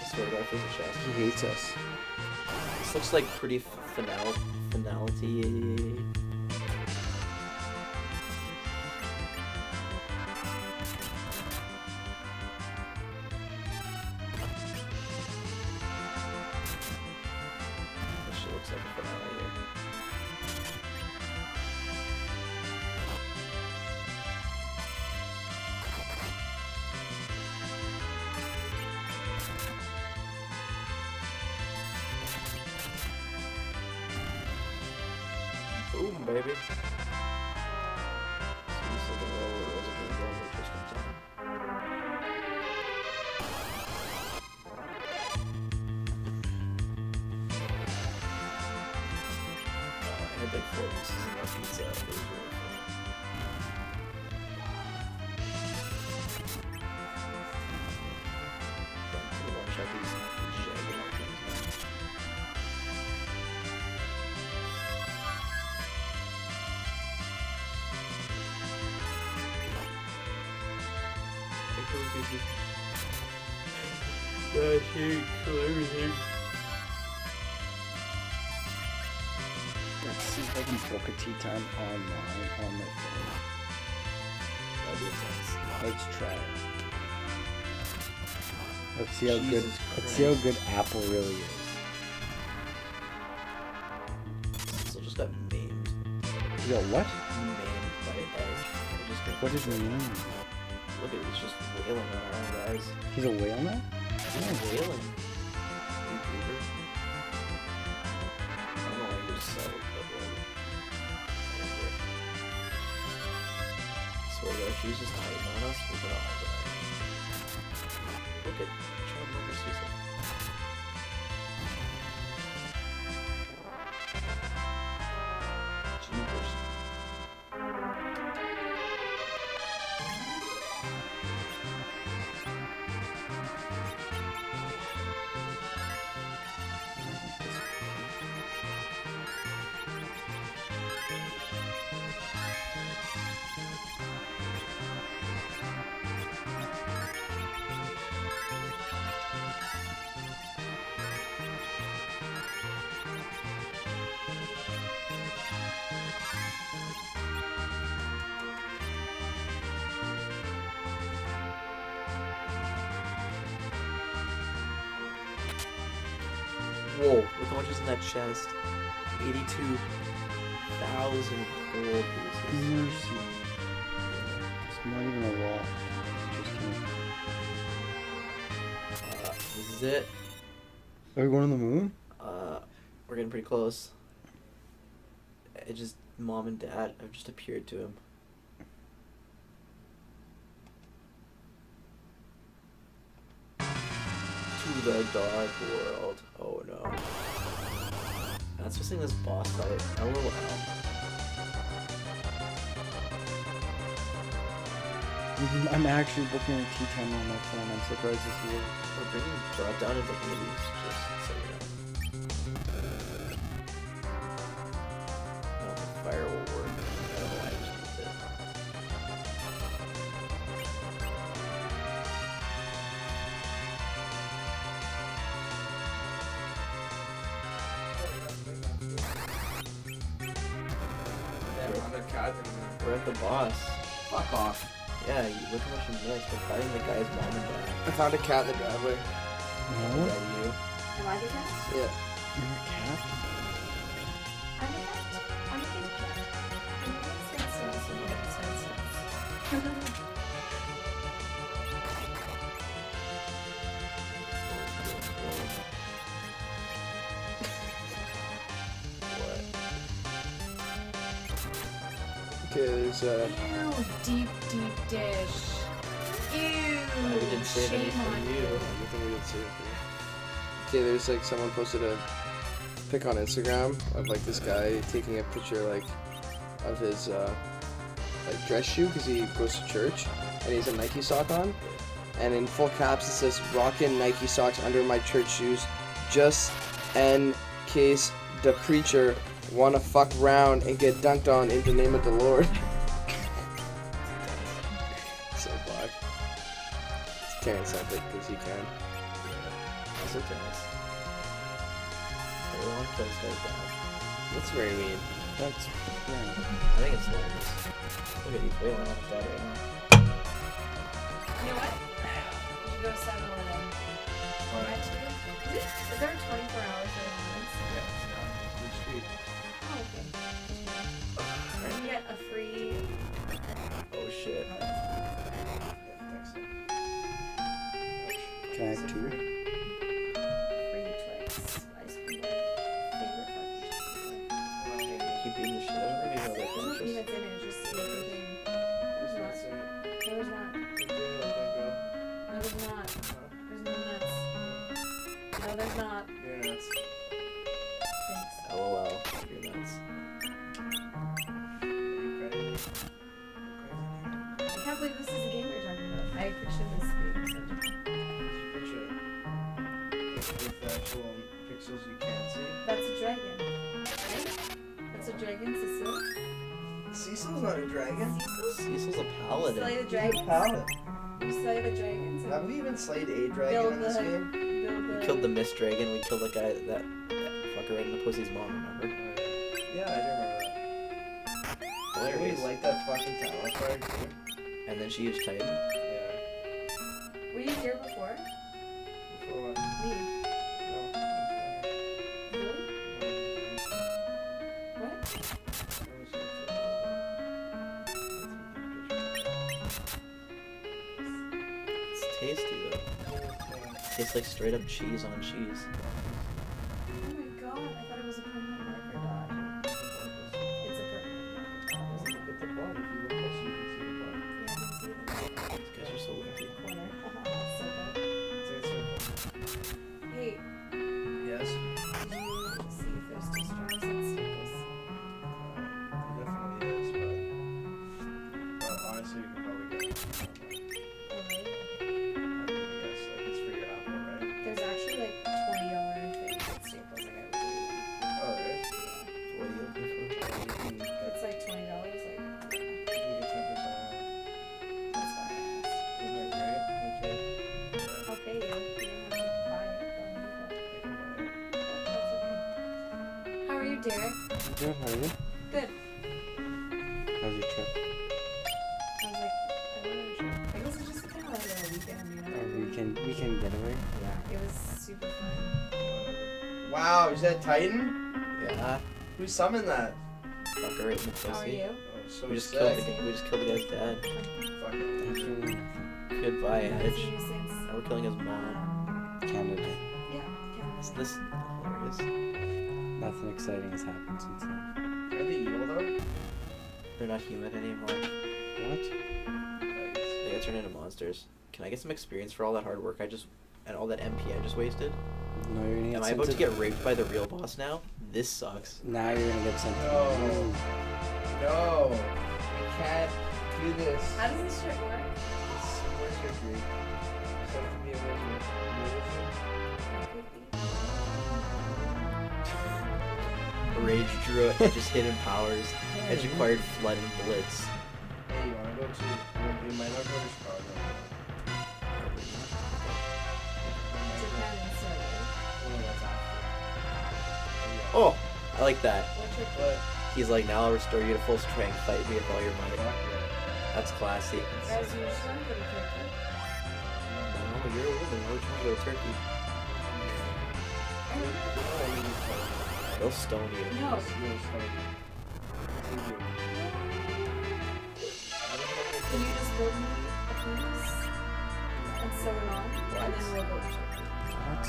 I swear to God, if he's a chest. He hates us. This looks like pretty finality. This shit looks like a finale here. Baby. So you said the lower Rosa Games level just comes on. I had like 4 pieces of that pizza. It was really funny. excuses. I hate everything. Let's see if I can book a tea time online on my phone. Let's try it. Let's see how good. Let's see how good Apple really is. Got named. You got what? Named by Edge. Just what is his name? Look at he's just wailing on our own guys. He's a whale now? Yeah, wailing. I don't know why he was saddled that one. So if she's just hiding on us, we're gonna all die. Look at John Murder Cecil. Whoa, look how much is in that chest. 82,000 gold pieces. Mercy. It's not even a lot. Interesting. This is it. Are we going on the moon? We're getting pretty close. It just, mom and dad have just appeared to him. The dark world. Oh no. That's supposed to sing this boss fight. LOL. I'm actually booking a tea time on my phone. I'm surprised to see it. We're being brought down to the 80s. Just so you know. I don't think fire will work. I don't know why I just used it. We're at the boss. Fuck off. Yeah, look how much you missed. We're fighting the guy's mom and dad. I found a cat in the driveway. No? Is that you? Am I the cat? Yeah. You're a cat? I'm a cat. I'm a kitty cat. I'm a cat. Is, ew, deep dish. Ew, we didn't save anything on you. Okay, there's like someone posted a pic on Instagram of like this guy taking a picture like of his like dress shoe because he goes to church and he's a Nike sock on, and in full caps it says "Rockin' Nike socks under my church shoes, just in case the preacher wanna fuck round and get dunked on in the name of the Lord." So black. It's Terrence up it because he can. Yeah. Also Terrence. They want those guys down. That's very mean. That's yeah. I think it's hilarious. Look at you wailing on that right now. You know what? You go 7-Eleven. Alright. Is there 24 hours in a month? Oh, okay. I get a free... Oh, shit. Can I have two? Free Twix. Ice cream. Keep eating the shit out of it. Maybe not even finish. Just make the game. There's nuts in it. There was not. No, there's not. There's no nuts. No, there's not. You're nuts. LOL, you're nuts. I can't believe this is the game we're talking about. I pictured this being such a picture. With the actual pixels you can't see. That's a dragon. Right? That's a dragon, Cecil. Cecil's not a dragon. Cecil's a paladin. He's like a dragon. He's a paladin. slay the dragons. Have we even slayed a dragon in this game? We killed the mist dragon. We killed the guy that fucker right in the pussy's mom. Remember? Yeah, I do remember that. Hilarious. We like that fucking Tellah card. And then she used Titan. Yeah. Were you here before? Before what? Me. No. Really? No. What? Tasty though. Tastes like straight up cheese on cheese. Oh my god, I thought it was a permanent marker dot. It's a permanent marker dot. Look at the blood. If you look close, you can see the blood. Yeah, I can see the blood. These guys are so lucky. Corner. So good. It's like so. Hey. Yes? Did you see if there's distress and staples? There definitely is, but... Well, honestly, you can probably get it. Derek. Good, how are you? Good. How's your trip? I was like, I don't know your trip. I guess it's just kind of like a weekend, you know? A weekend getaway? Yeah. It was super fun. Wow, is that Titan? Yeah. Who summoned that? Fucker right in the pussy. How are you? Oh, so we just killed the guy's dad. Fuck it. Goodbye, Edge. Now we're killing his mom. Canada. Yeah, Canada. Is this hilarious? Nothing exciting has happened since then. Are they evil though? They're not human anymore. What? They got turned into monsters. Can I get some experience for all that hard work I just and all that MP I just wasted? No, you're gonna get. Am I about to get raped by the real boss now? This sucks. Now you're gonna get something. No. No. I can't do this. How does this shit work? It's wizardry. Except for the original. Rage drew it, just hidden powers. Edge acquired Flood and Blitz. Hey, you wanna go to... We might not go to Chicago. Probably not. Oh! I like that. He's like, now I'll restore you to full strength, fight me with all your might. That's classy. Guys, you just wanna go to Turkey? No, you're a woman. Why would you go to Turkey? They'll stone you. No. Can you just build me a penis? And sew it on? And then we'll go to Turkey. What? I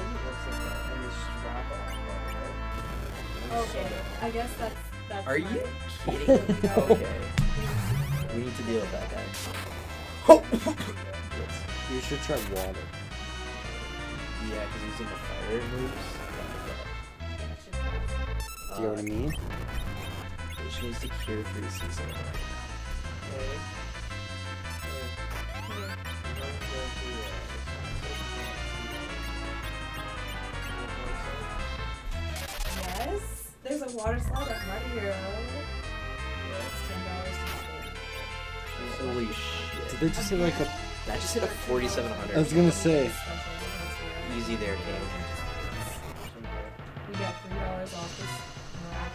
think it looks like that. And you strap on, right? Okay. I guess that's Are you kidding me? Okay. We need to deal with that guy. Oh! You should try water. Yeah, because he's in the fire moves. Do you know what I mean? She needs to cure for the season. Yes? There's a water slide at my hero. That's $10. Holy shit. Did they just hit like a... That just hit a 4,700. I was gonna say. Easy there, Cain. We got $3 off this.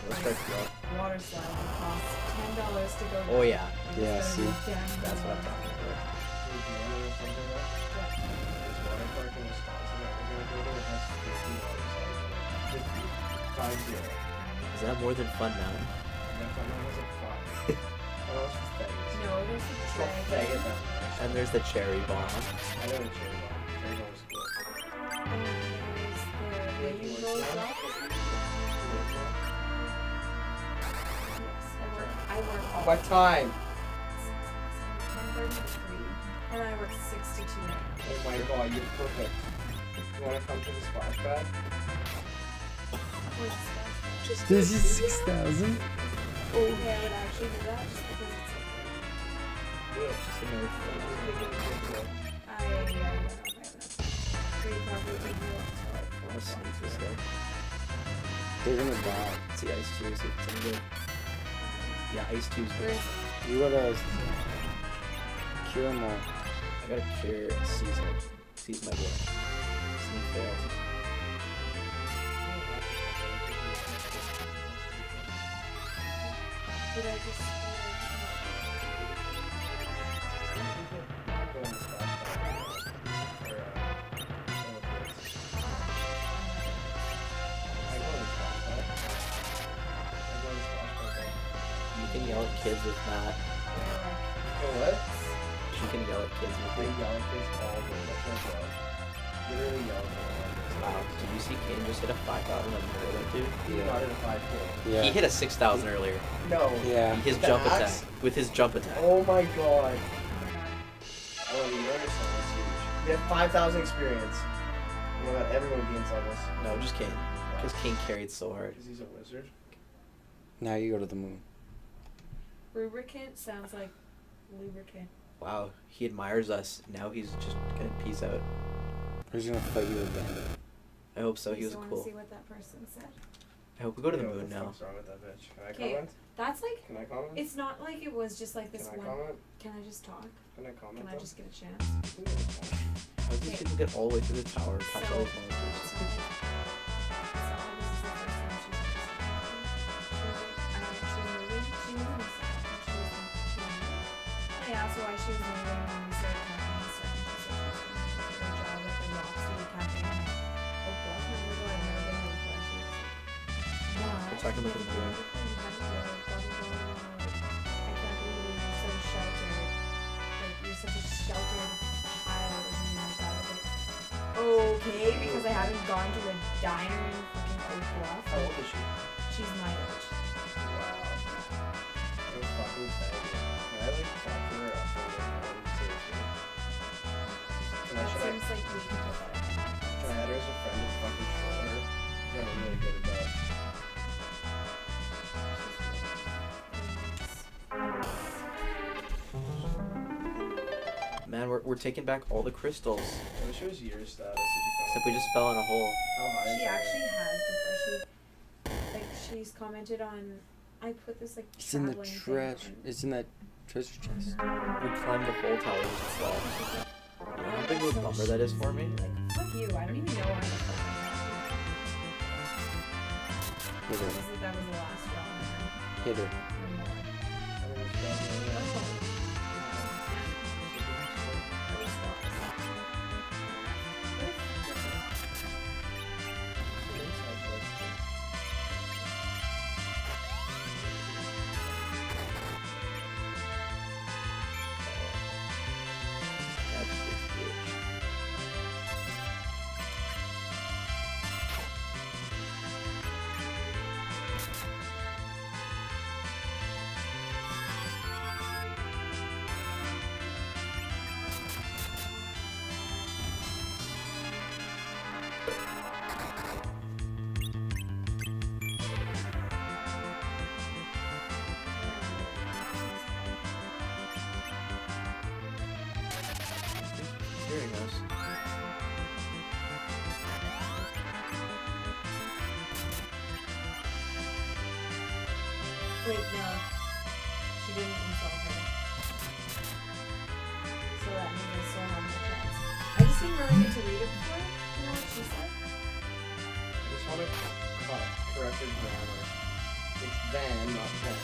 Water slide costs $10 to go. Oh yeah. Yeah, see. That's what I'm talking about. There's water park in Wisconsin that we're gonna go to that has $50. Is that more than Fun Mountain? No, Fun Mountain was like 5. What else was faggots? No, there's the faggot mountain. And there's the cherry bomb. I know the cherry bomb. Cherry bomb was good. And there's the way you roll up. What time? 10:33, and I work 6 to 2 hours. Oh my god, you're perfect. You wanna come to the splash pad? Just this is 6,000. Oh, okay, I would actually do that just because it's so good. Yeah, it's just another thing. I don't know if I probably take me off to like 4 months. They're gonna die. See, I seriously, it's good. Yeah, Ice Tuesday. You were Ice Tuesday. cure them all. I gotta cure Cecil. Seize my boy. Sneak fails. Did I just... kids with that. Oh, what? She can yell at kids with it. Yell at kids all day. That's not good. Literally yell at them. Wow. Did you see Cain just hit a 5,000 on Merka, dude? He got it a 5K. Yeah. He hit a 6,000 earlier. No. Yeah. His jump attack. With his jump attack. Oh my god. Oh, the Merka song was huge. We have 5,000 experience. What about everyone being almost? No, just Cain. Because Cain carried so hard. Because he's a wizard. Now you go to the moon. Rubricant sounds like lubricant. Wow, he admires us. Now he's just gonna peace out. He's gonna fight you with bandit. I hope so. He was cool. See what that person said. I hope we go to the moon now. What's wrong with that bitch? Can I comment? That's like. Can I comment? It's not like it was just like this one. Can I just talk? Can I comment? Can I just get a chance? How did these people get all the way to the tower? Catch all the monsters. So I should have been doing research on a certain situation. Her job at the rock city campaign. Oh, God, I remember I never been in flashes. We're talking about the boy. I can't believe you're so sheltered. Like, you're such a sheltered child and you know that. Like, okay, because I haven't gone to a diner in fucking Oak Bluff. How old is she? She's my age. Wow. It was fucking sad. I like talking to her after I seems like we can do that. Can I add her as a friend and fucking troll her? Yeah, I'm really good about it. Man, we're taking back all the crystals. I wish it was your status. Except we just fell in a hole. How high she actually has before she... Like, she's commented on... I put this, like, it's in the trash. It's in that... treasure chest. We climbed the whole tower as well. You know how big of a bummer that is for me? Fuck you, I don't even know why I'm hit her. That was the last round. Hit her. Wait, no. She didn't insult her. So that means I still have my chance. I just didn't really get to read it before. You know what she said? I just want to correct her grammar. It's van, not pen.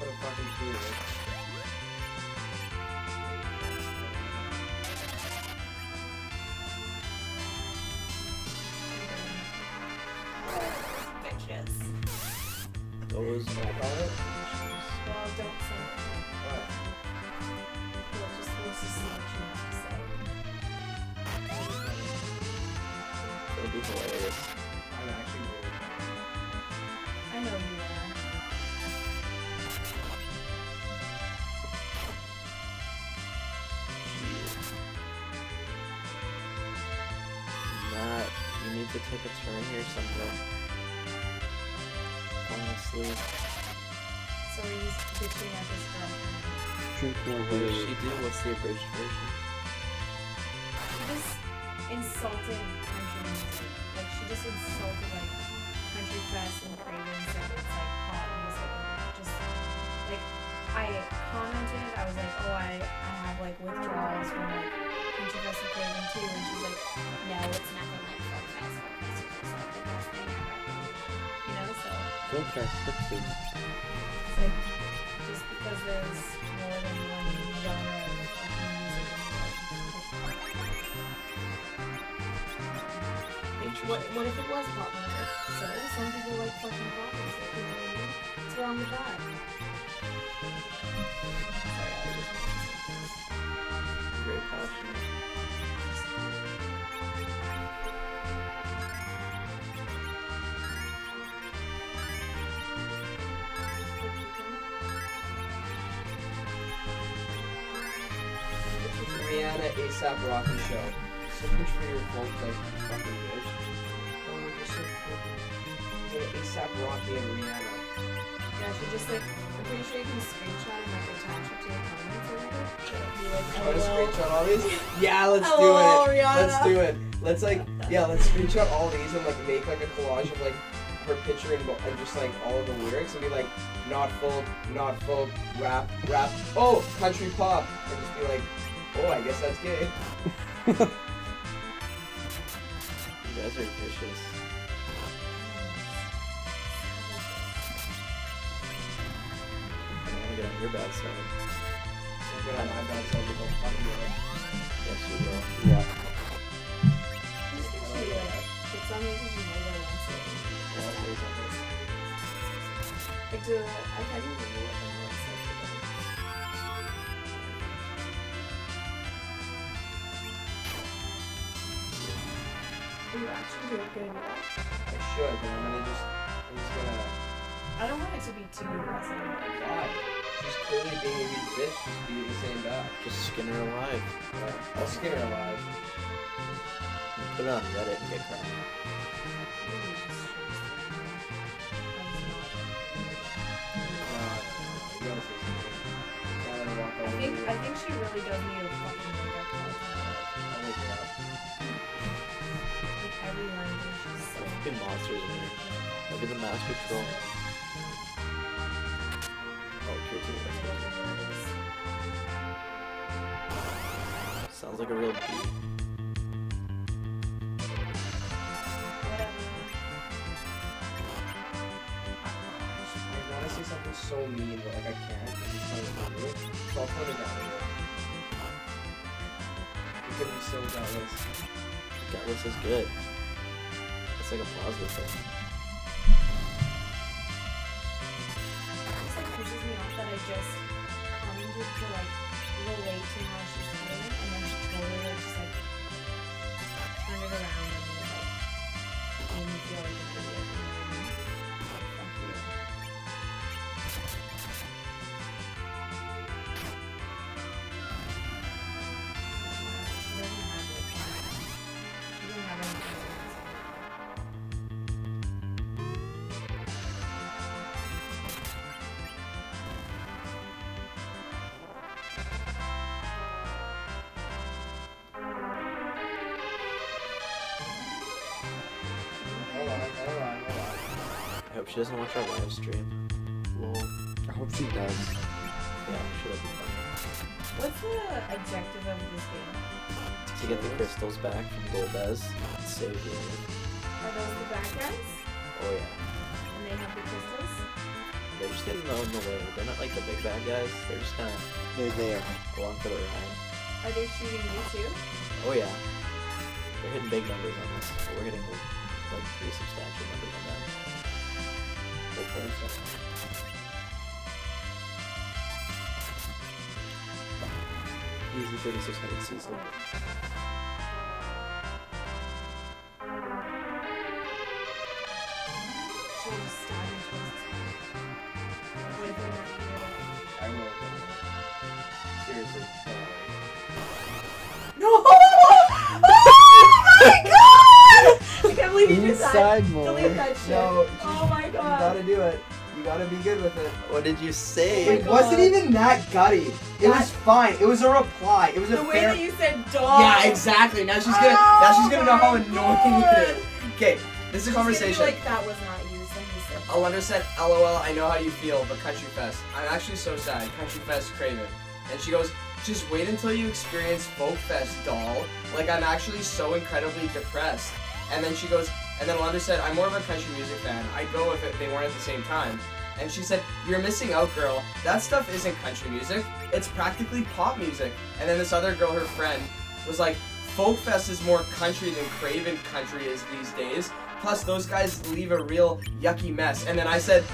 Put a fucking period. To take a turn here someday. Honestly. So he's bitching at this girl. What does she do? What's the abridged version? This insulted country music. Like, she just insulted, like, country press and cravings and it's like pop music. Just, like, I commented, I was like, oh, I have like withdrawals from like introverted craving too, and she's like, no, it's nothing like folk fest, like the best thing ever, you know, so. Folk fest, that's good. It's like, just because there's more than one genre of music. What if it was pop music? So, some people like fucking pop music, you know what I mean? What's wrong with that? Great question. Rihanna ASAP Rocky Show. So much for your folk like fucking bitch. Oh, we're just so fucking ASAP Rocky and Rihanna. Yeah, she just like, I'm pretty sure you can screenshot and like attach it to your comments or whatever. Like, oh, screenshot all these? Yeah, let's hello, do it. Rihanna. Let's do it. Let's like, yeah, let's screenshot all these and like make like a collage of like her picture and just like all of the lyrics and be like, not folk, not folk, rap, rap, oh, country pop. And just be like, oh, I guess that's gay. You guys are vicious. Get on your bad side. Get on my bad side, we don't fucking do it. Yes, we will. Yeah. It's on me because you know that I want to. I want to say something. Like, do I can't even remember what I want to say today. Are you actually doing good enough? I should, but I'm just gonna... I don't want it to be too impressive. God. She's clearly being a bitch, just being the same guy. Just skin her alive. Yeah. I'll skin her alive. Put it on Reddit and get caught. You gotta say something. I think she really does need a fucking makeup job. I'll make it up. Like every language she's so... Fucking monsters in here. Look at the mass patrol. Sounds like a real beat. I want to say something so mean, but like I can't. So I'll put it down here. It's gonna be so gutless. Gutless is good. It's like a positive thing. I just commented to like relate to how she's feeling, and then she totally like just like turned it around and like made me feel like an idiot. Like, fuck you. She doesn't have it. She doesn't have anything. She doesn't watch our live stream. Lol. I hope she does. Yeah, I'm sure that'd be fun. What's the objective of this game? To get the crystals back from Golbez. It's so good. Are those the bad guys? Oh yeah. And they have the crystals? They're just getting their own way. They're not like the big bad guys. They're just kind of... They're there. Along for the ride. Are they shooting you too? Oh yeah. They're hitting big numbers on us. But we're hitting like pretty substantial numbers on them. He's the 3600 Cecil. I will. Seriously. No! Oh my god! I can't believe you did that. Delete that shit. No, oh my god. You gotta do it. You gotta be good with it. What did you say? Oh, it wasn't even that gutty. It was fine. It was a reply. It was the way that you said dog. Yeah, exactly. Now she's gonna know how annoying it is. Okay, this is a conversation. Like that was not used. Like you said. I'll understand. LOL, I know how you feel, but Country Fest. I'm actually so sad. Country Fest, Craven. And she goes, just wait until you experience Folk Fest, doll. Like, I'm actually so incredibly depressed. And then she goes, and then Lunder said, I'm more of a country music fan. I'd go if they weren't at the same time. And she said, you're missing out, girl. That stuff isn't country music. It's practically pop music. And then this other girl, her friend, was like, Folk Fest is more country than Craven country is these days. Plus, those guys leave a real yucky mess. And then I said,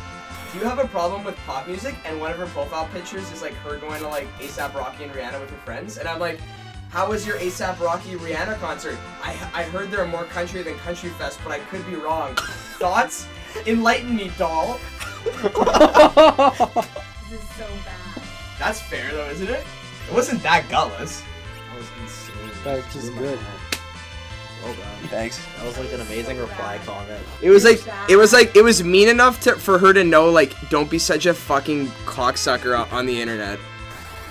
do you have a problem with pop music? And one of her profile pictures is like her going to like ASAP Rocky and Rihanna with her friends. And I'm like, how was your ASAP Rocky Rihanna concert? I heard they're more country than Country Fest, but I could be wrong. Thoughts? Enlighten me, doll. This is so bad. That's fair though, isn't it? It wasn't that gutless. That was insane. That was just good. Well done. Thanks. That was like an amazing reply comment. It was mean enough for her to know, like, don't be such a fucking cocksucker out on the internet.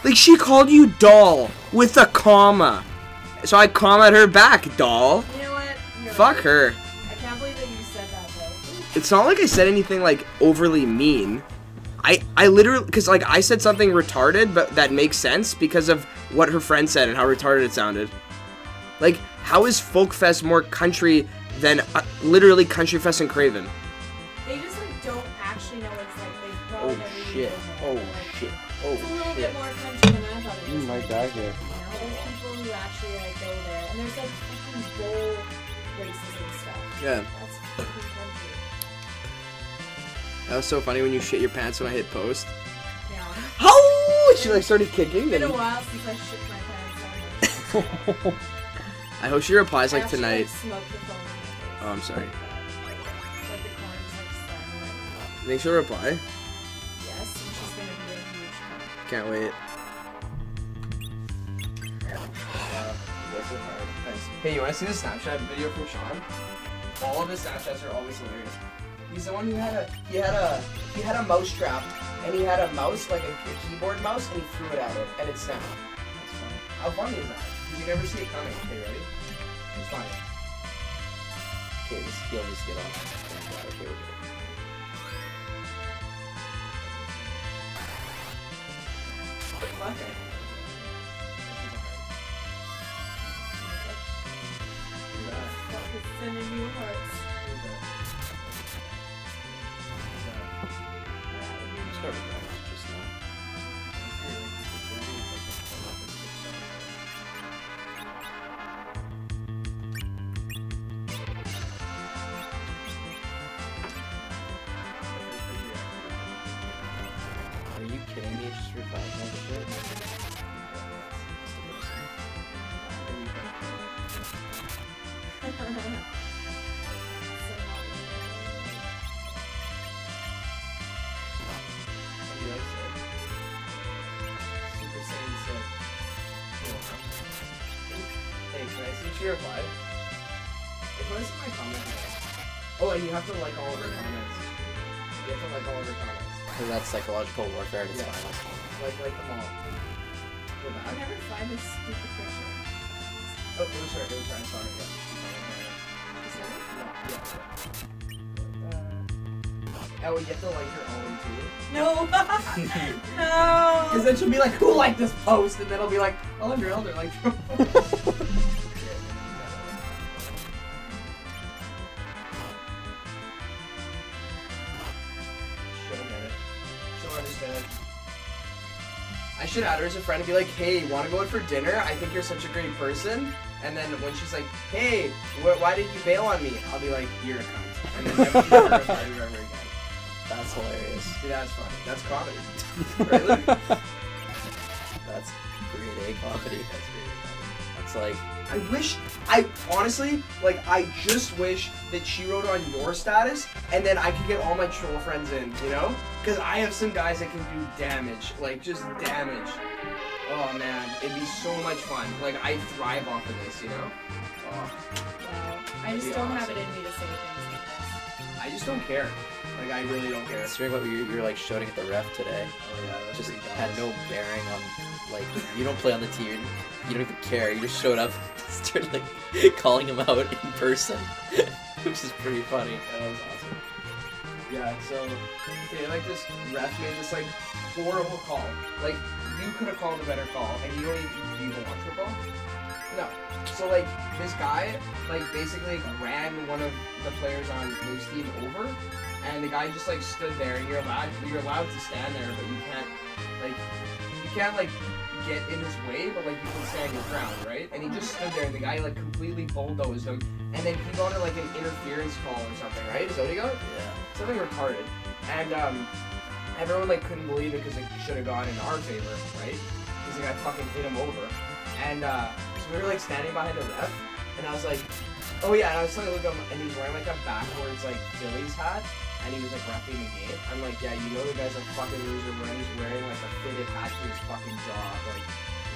Like, she called you doll with a comma. So I commaed her back, doll. You know what? No. Fuck her. I can't believe that you said that, though. It's not like I said anything, like, overly mean. I literally, because, like, I said something retarded, but that makes sense because of what her friend said and how retarded it sounded. Like, how is Folk Fest more country than literally Country Fest and Craven? They just like don't actually know what it's like. They don't it's a little bit more country than I thought it was. You might die here. You know, there's people who actually like go there, and there's like fucking bowl races and stuff. Yeah. That's fucking country. That was so funny when you shit your pants when I hit post. Yeah. Oh! She like started kicking. It's been a while since I shit my pants. Like, I hope she replies like tonight. Oh, I'm sorry. You think she'll reply? Yes, she's gonna be a huge. Can't wait. Hey, you wanna see the Snapchat video from Sean? All of his Snapchats are always hilarious. He's the one who had a mouse trap, and he had a mouse like a keyboard mouse, and he threw it at it, and it snapped. That's funny. How funny is that? You never see it coming. Okay, ready? It's fine. Okay, this heel needs to get off. Okay, we're good. Okay. Sending you hearts. You have to like all of her comments. You have to like all of her comments. Because that's psychological warfare at its finest. Like them all. Go back. I'll never find this stupid picture. Oh, it was her. It was her. I saw her. Yeah. Is that it? No. Yeah. Oh, you have to like your own too? No! No! Because then she'll be like, who liked this post? And then I'll be like, oh, I'm your elder. Like, I should add her as a friend and be like, hey, wanna go out for dinner? I think you're such a great person. And then when she's like, hey, why did you bail on me? I'll be like, you're a cunt. And then never reply to her ever again. That's hilarious. Dude, that's funny. That's comedy. Right, Luke? That's grade A comedy. That's grade A comedy. That's like... I just wish that she wrote on your status, and then I could get all my troll friends in, you know? Because I have some guys that can do damage, like, just damage. Oh, man, it'd be so much fun. Like, I thrive off of this, you know? Oh, wow. I just don't have it in me to say things like this. I just don't care. Like, I really don't care. Considering what you were, like, shouting at the ref today. Oh, yeah, just had no bearing on, like, you don't play on the team. You don't even care. You just showed up and started, like, calling him out in person. Which is pretty funny. That was awesome. Yeah, so, okay, like, this ref made this, like, horrible call. Like, you could have called a better call, and you don't even want the ball? No. So, like, this guy, like, basically ran one of the players on his team over, and the guy just, like, stood there, and you're allowed to stand there, but you can't, like, get in his way, but, like, you can stand your ground, right? And he just stood there, and the guy, like, completely bulldozed him, and then he got, like, an interference call or something, right? Is that what he got? Yeah. Something retarded. And, everyone, like, couldn't believe it because it should have gone in our favor, right? Because the guy fucking hit him over. And, so we were, like, standing behind the ref, and I was like, oh, yeah, and I was trying to look at him, and he was wearing, like, a backwards, like, Phillies hat, and he was, like, reffing the game. I'm like, yeah, you know the guy's a fucking loser when he's wearing, like, a fitted hat to his fucking job. Like,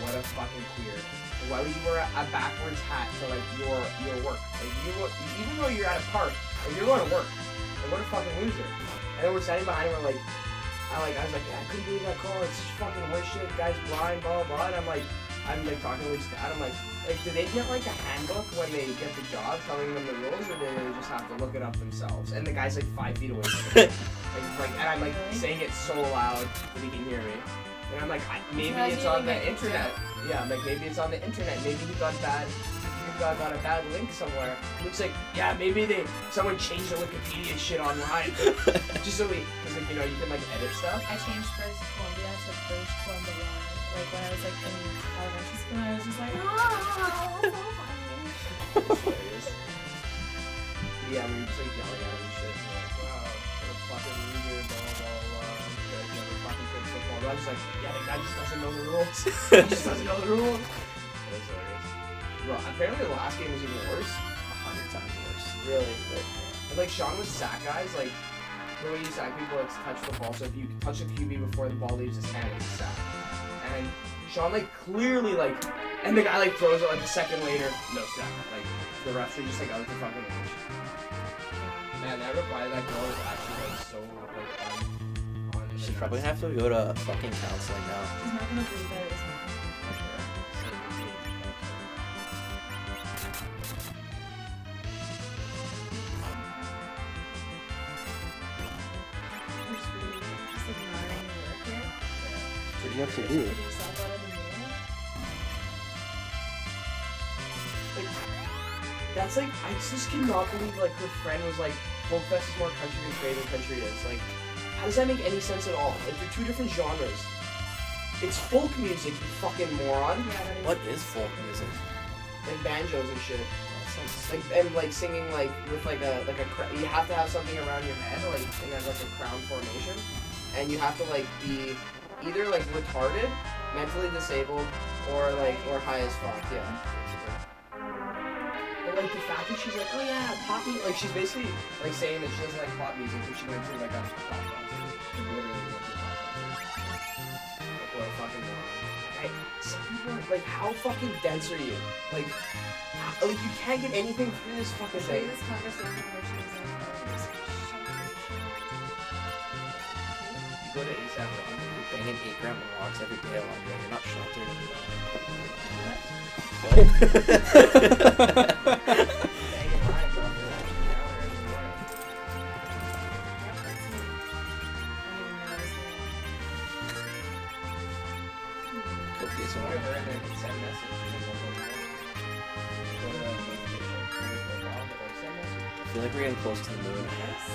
what a fucking queer. Like, why would you wear a backwards hat to, like, your work? Like, even though you're at a park, like, you're going to work. Like, what a fucking loser. And then we're standing behind him, and like, I was like, yeah, I couldn't believe that call. It's fucking horseshit. Guy's blind, blah, blah, blah. And I'm like talking to his dad. I'm like, do they get like a handbook when they get the job telling them the rules, or do they just have to look it up themselves? And the guy's like 5 feet away from me. And I'm like saying it so loud that he can hear me. And I'm like, maybe it's on the internet. Yeah, I'm like, maybe it's on the internet. Maybe he got bad. I got a bad link somewhere. It looks like, yeah, maybe someone changed the Wikipedia shit online. Just so because like, you know, you can like edit stuff. I changed British Columbia to British Columbia, like when I was like in elementary school, and I was just like, oh, that's so funny. Yeah, we were just like yelling at him and shit, and like, wow, what a fucking loser, blah, blah, blah. Like, never fucking played football. And I was like, yeah, the guy just doesn't know the rules. He just doesn't know the rules. It was hilarious. Bro, apparently the last game was even worse. 100 times worse. Really? But like Sean would sack guys, like the way you sack people, it's touch the ball. So if you touch a QB before the ball leaves his hand, it's a sack. And Sean like clearly like, and the guy like throws it like a second later, no sack. Like the refs are just like out of the fucking range. Man, that reply to that girl was actually like so like on. She'd probably have to go to fucking counseling now. He's not gonna do that. You have to do it. Like, that's like, I just cannot believe like her friend was like, Folkfest is more country than creative country is. Like, how does that make any sense at all? Like, they're two different genres. It's folk music, you fucking moron. Yeah, what is folk music? Like banjos and shit. Like, and like singing like with like a you have to have something around your head like and then like a crown formation, and you have to like be either like retarded, mentally disabled, or high as fuck, yeah. But like the fact that she's like, oh yeah, pop music, like she's basically like saying that she doesn't like pop music, but she went to like a pop concert. She literally went to a pop concert. Like what a fucking moron. Like some people are like, how fucking dense are you? Like you can't get anything through this fucking thing. This conversation where she was like, oh, just shut up. You go to ASAP. Banging 8 gram logs every day along the way. You're not sheltered anymore. What? Banging lines off the last hour every morning. Yeah, that's me. I don't even know what I was doing. Okay, so I heard that you send messages. I feel like we're getting close to the moon. Yes.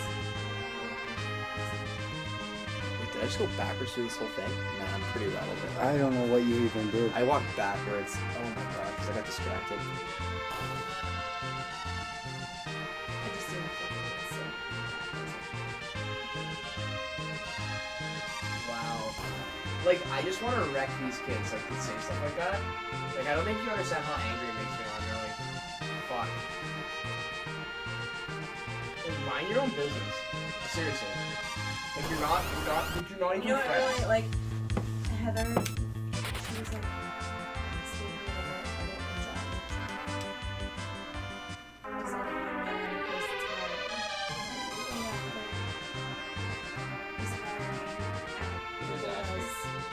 Did I just go backwards through this whole thing? Nah, I'm pretty rattled right now. I don't know what you even did. I walked backwards. Oh my god, because I got distracted. I just didn't fucking. Wow. Like, I just want to wreck these kids, like, that say stuff like that. Like, I don't think you understand how angry it makes me when you're like, fuck. Like, mind your own business. Seriously. Like, you're not even friends. You know what, really, like, Heather, she was like, I'm sleeping over, I don't have a job. Because I don't want to know because it's tiring. Yeah,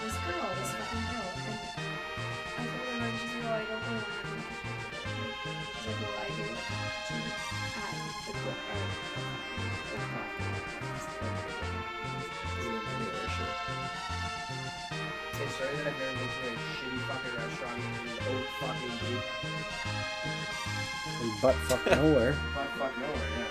it's tiring. This fucking girl. And I told her, like, she's like, oh, I don't want to work. She's like, well, I do. She's like, at the coffee. so I ended up going to a shitty fucking restaurant in Oak fucking Butte. In butt fuck nowhere. Butt fuck nowhere, yeah.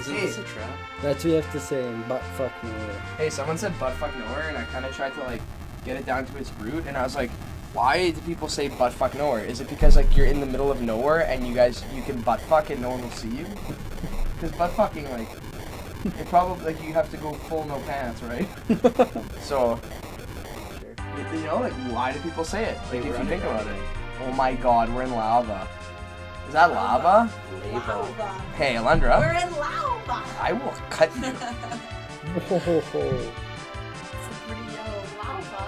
Isn't this a trap? That's what you have to say, in butt fuck nowhere. Hey, someone said butt fuck nowhere, and I kind of tried to like get it down to its root, and I was like, why do people say butt fuck nowhere? Is it because like you're in the middle of nowhere and you can butt fuck and no one will see you? Because butt fucking like it probably like you have to go full no pants, right? So you know, like why do people say it? Like if you think about it. Oh my god, we're in lava. Is that lava? Lava. Hey Alundra. We're in lava. I will cut you. It's a pretty yellow lava.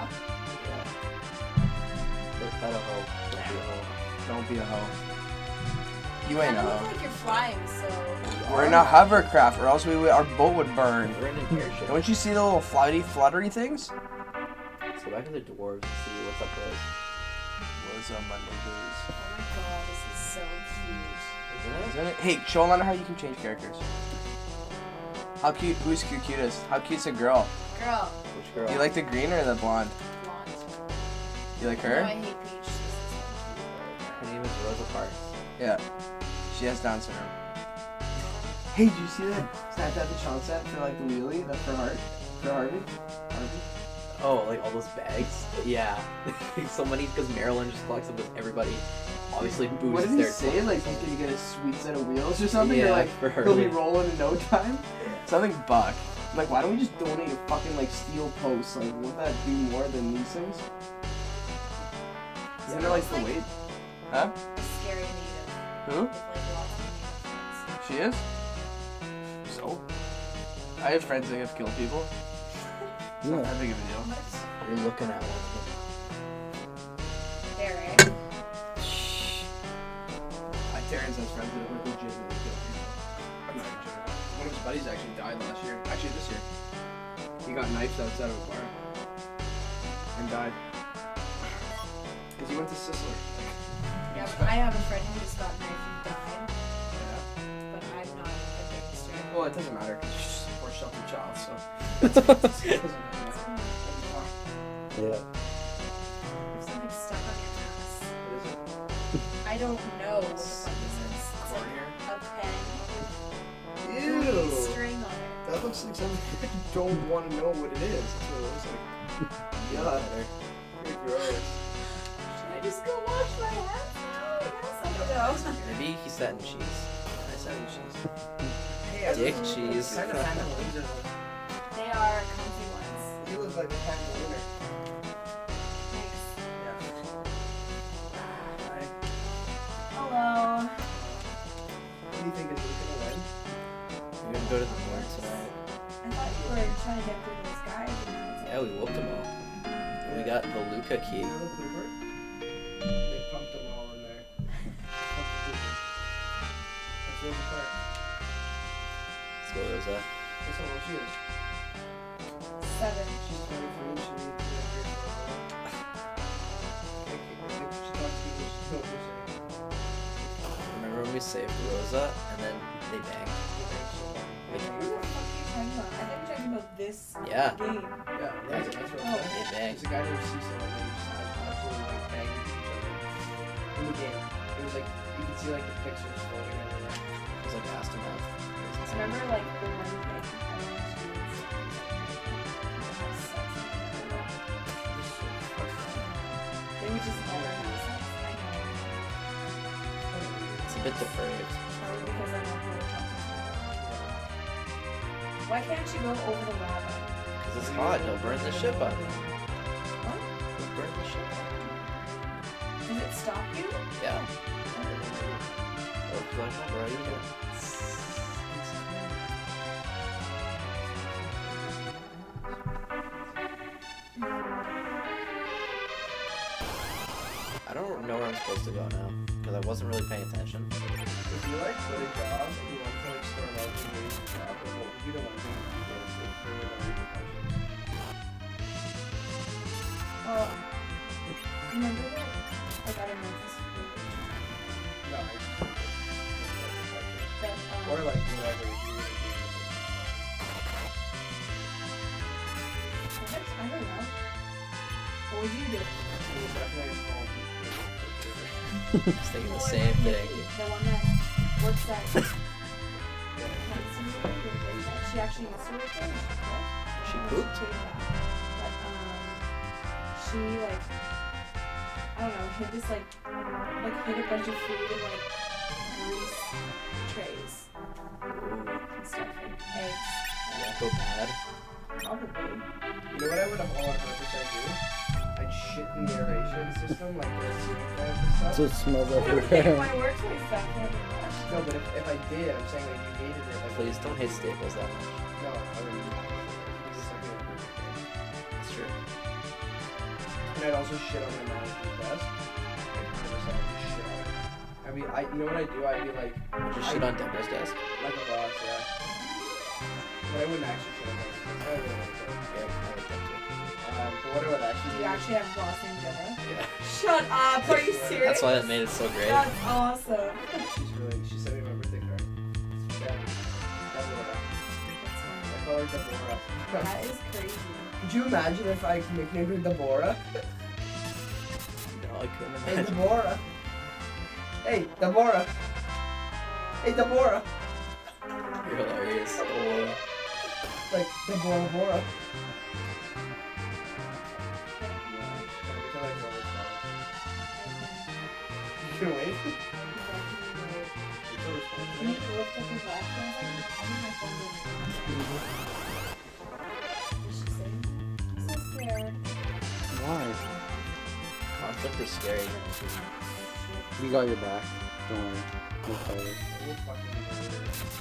Don't be a hoe. Don't be a hoe. You ain't a hoe. I look like you're flying, so... We're in a hovercraft, or else our boat would burn. We're in an airship. Don't you see the little fluttery things? Let's go back to the dwarves and see what's up there. What's up, my niggas? Oh my god, this is so cute. Isn't it? Hey, show Alana how you can change characters. How cute? Who's cutest? How cute's a girl? Girl. Which girl? Do you like the green or the blonde? Blonde. You like her? No, I hate Peach. Her name is Rosa Farrell. Yeah. She has Down syndrome. Hey, did you see that Snapchat the Sean set for like the wheelie? That's for Harvey? For Harvey? Oh, like all those bags? Yeah. So many, because Marilyn just collects them with everybody. Obviously, boosts their... What did he say? Like, he's gonna get a sweet set of wheels or something? Yeah, like, for Harvey. He'll be rolling in no time? Something buck. Like, why don't we just donate a fucking, like, steel post? Like, won't that do more than these things? Isn't there like the weight? Huh? A scary native. Who? With, like, she is? So? I have friends that have killed people. It's not that big of a deal. What? You're looking at one. There, right? Shh. Terrence has friends that have legitimately killed people. I'm not even joking. One of his buddies actually died last year. Actually, this year. He got knifed outside of a bar. And died. Because he went to Cecil. Yeah, but I have a friend who just got knifed and died. Yeah. But I'm not a gangster. Well, it doesn't matter because she's a poor sheltered child, so. It doesn't matter. Yeah. There's something stuck on your ass. What is it? I don't know what the fuck this is. It's like a pen with a string on it. That looks like something you don't want to know what it is. That's what it looks like. Yeah. You're gross. Just go wash my hands now. Yes, I don't know. Maybe he's satin cheese. I satin cheese. Hey, dick cheese. Kind of they are comfy ones. You look like a kind of winner. Thanks. Yeah. Hi. Hello. What do you think is gonna win? We're gonna go to the board tonight. I thought you were trying to get through those guys. Yeah, we whooped them all. Yeah. We got the Luca key. They pumped them all in there. That's Rosa Park. Let's go, Rosa. Guess how old she is? 7. She's 23. She needs to be here for a while. I think she talks to you, she's totally safe. Remember when we saved Rosa and then they banged? They banged so hard. What the fuck are you talking about? I think you're talking about this game. Yeah, that's what I'm saying. They banged. There's a guy named Cecil Harvey. In the game. It was like, you could see like the pictures floating in there. It was like astronaut. I remember like the one thing I wanted to do was they would just never have sex. I know. It's a bit depraved. Probably because I'm not really comfortable. Why can't you go over the lava? Because it's hot, it'll burn the ship up. What? It'll burn the ship up. Does it stop you? Yeah. I don't know where I'm supposed to go now, because I wasn't really paying attention. If you like put a job and you want to like start out and raise the job, well, you don't want to do remember that? I got a notice or like whatever you do. I don't know. What would you do? Just thinking the same thing. The one that works at... she actually used to work there. She pooped? But, she, like... I don't know, hid this, like hid a bunch of food in, like, grease trays. And stuff, like eggs. Yeah, go bad. Probably. You know what I would have all 100% do? I'd shit in the aeration system, like the super fans and stuff. So it smells everywhere. My work's like stuff. No, but if I did, I'm saying, like, you hated it. Like, please don't hate Staples that much. No, I wouldn't. That's true. And I'd also shit on my mom's desk. I mean, I, you know what I do? I'd be like... Just shit on Deborah's desk? Like a boss, yeah. But I wouldn't actually shit on my desk. I wouldn't actually shit on my desk. But what I would actually do... You actually have boss and Deborah? Yeah. Shut up! Are you serious? That's why that made it so great. That's awesome. She's really... She sent me my birthday card. Yeah. Deborah. I call her Deborah. That is crazy. Could you imagine if I nicknamed her Deborah? No, I couldn't imagine. Hey, Deborah. Hey, Deborah! Hey, Deborah! You're hilarious. Deborah. Like, Deborah, Deborah. You can wait? Can you lift up his last one? I need my phone. What did she say? I'm so scared. Why? Conflict is scary. We got your back. Don't worry. We'll cover it.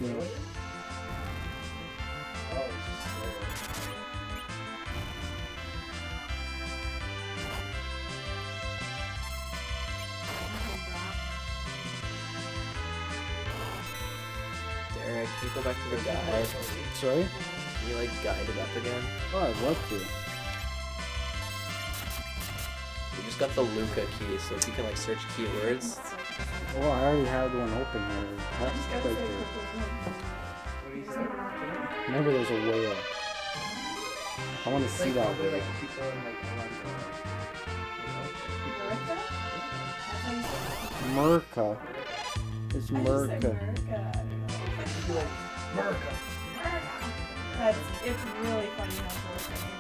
Yeah. Oh, it's just Derek, can you go back to the guide? Sorry? Can you, like, guide it up again? Oh, I'd love to. Got the Luca key, so if you can, like, search keywords. Oh, I already had one open here. That's right there. What do you say? Remember, there's a whale. I want to see that whale. Like, people in, like, Merka? It's Merka. Merka. It's really funny how it's working.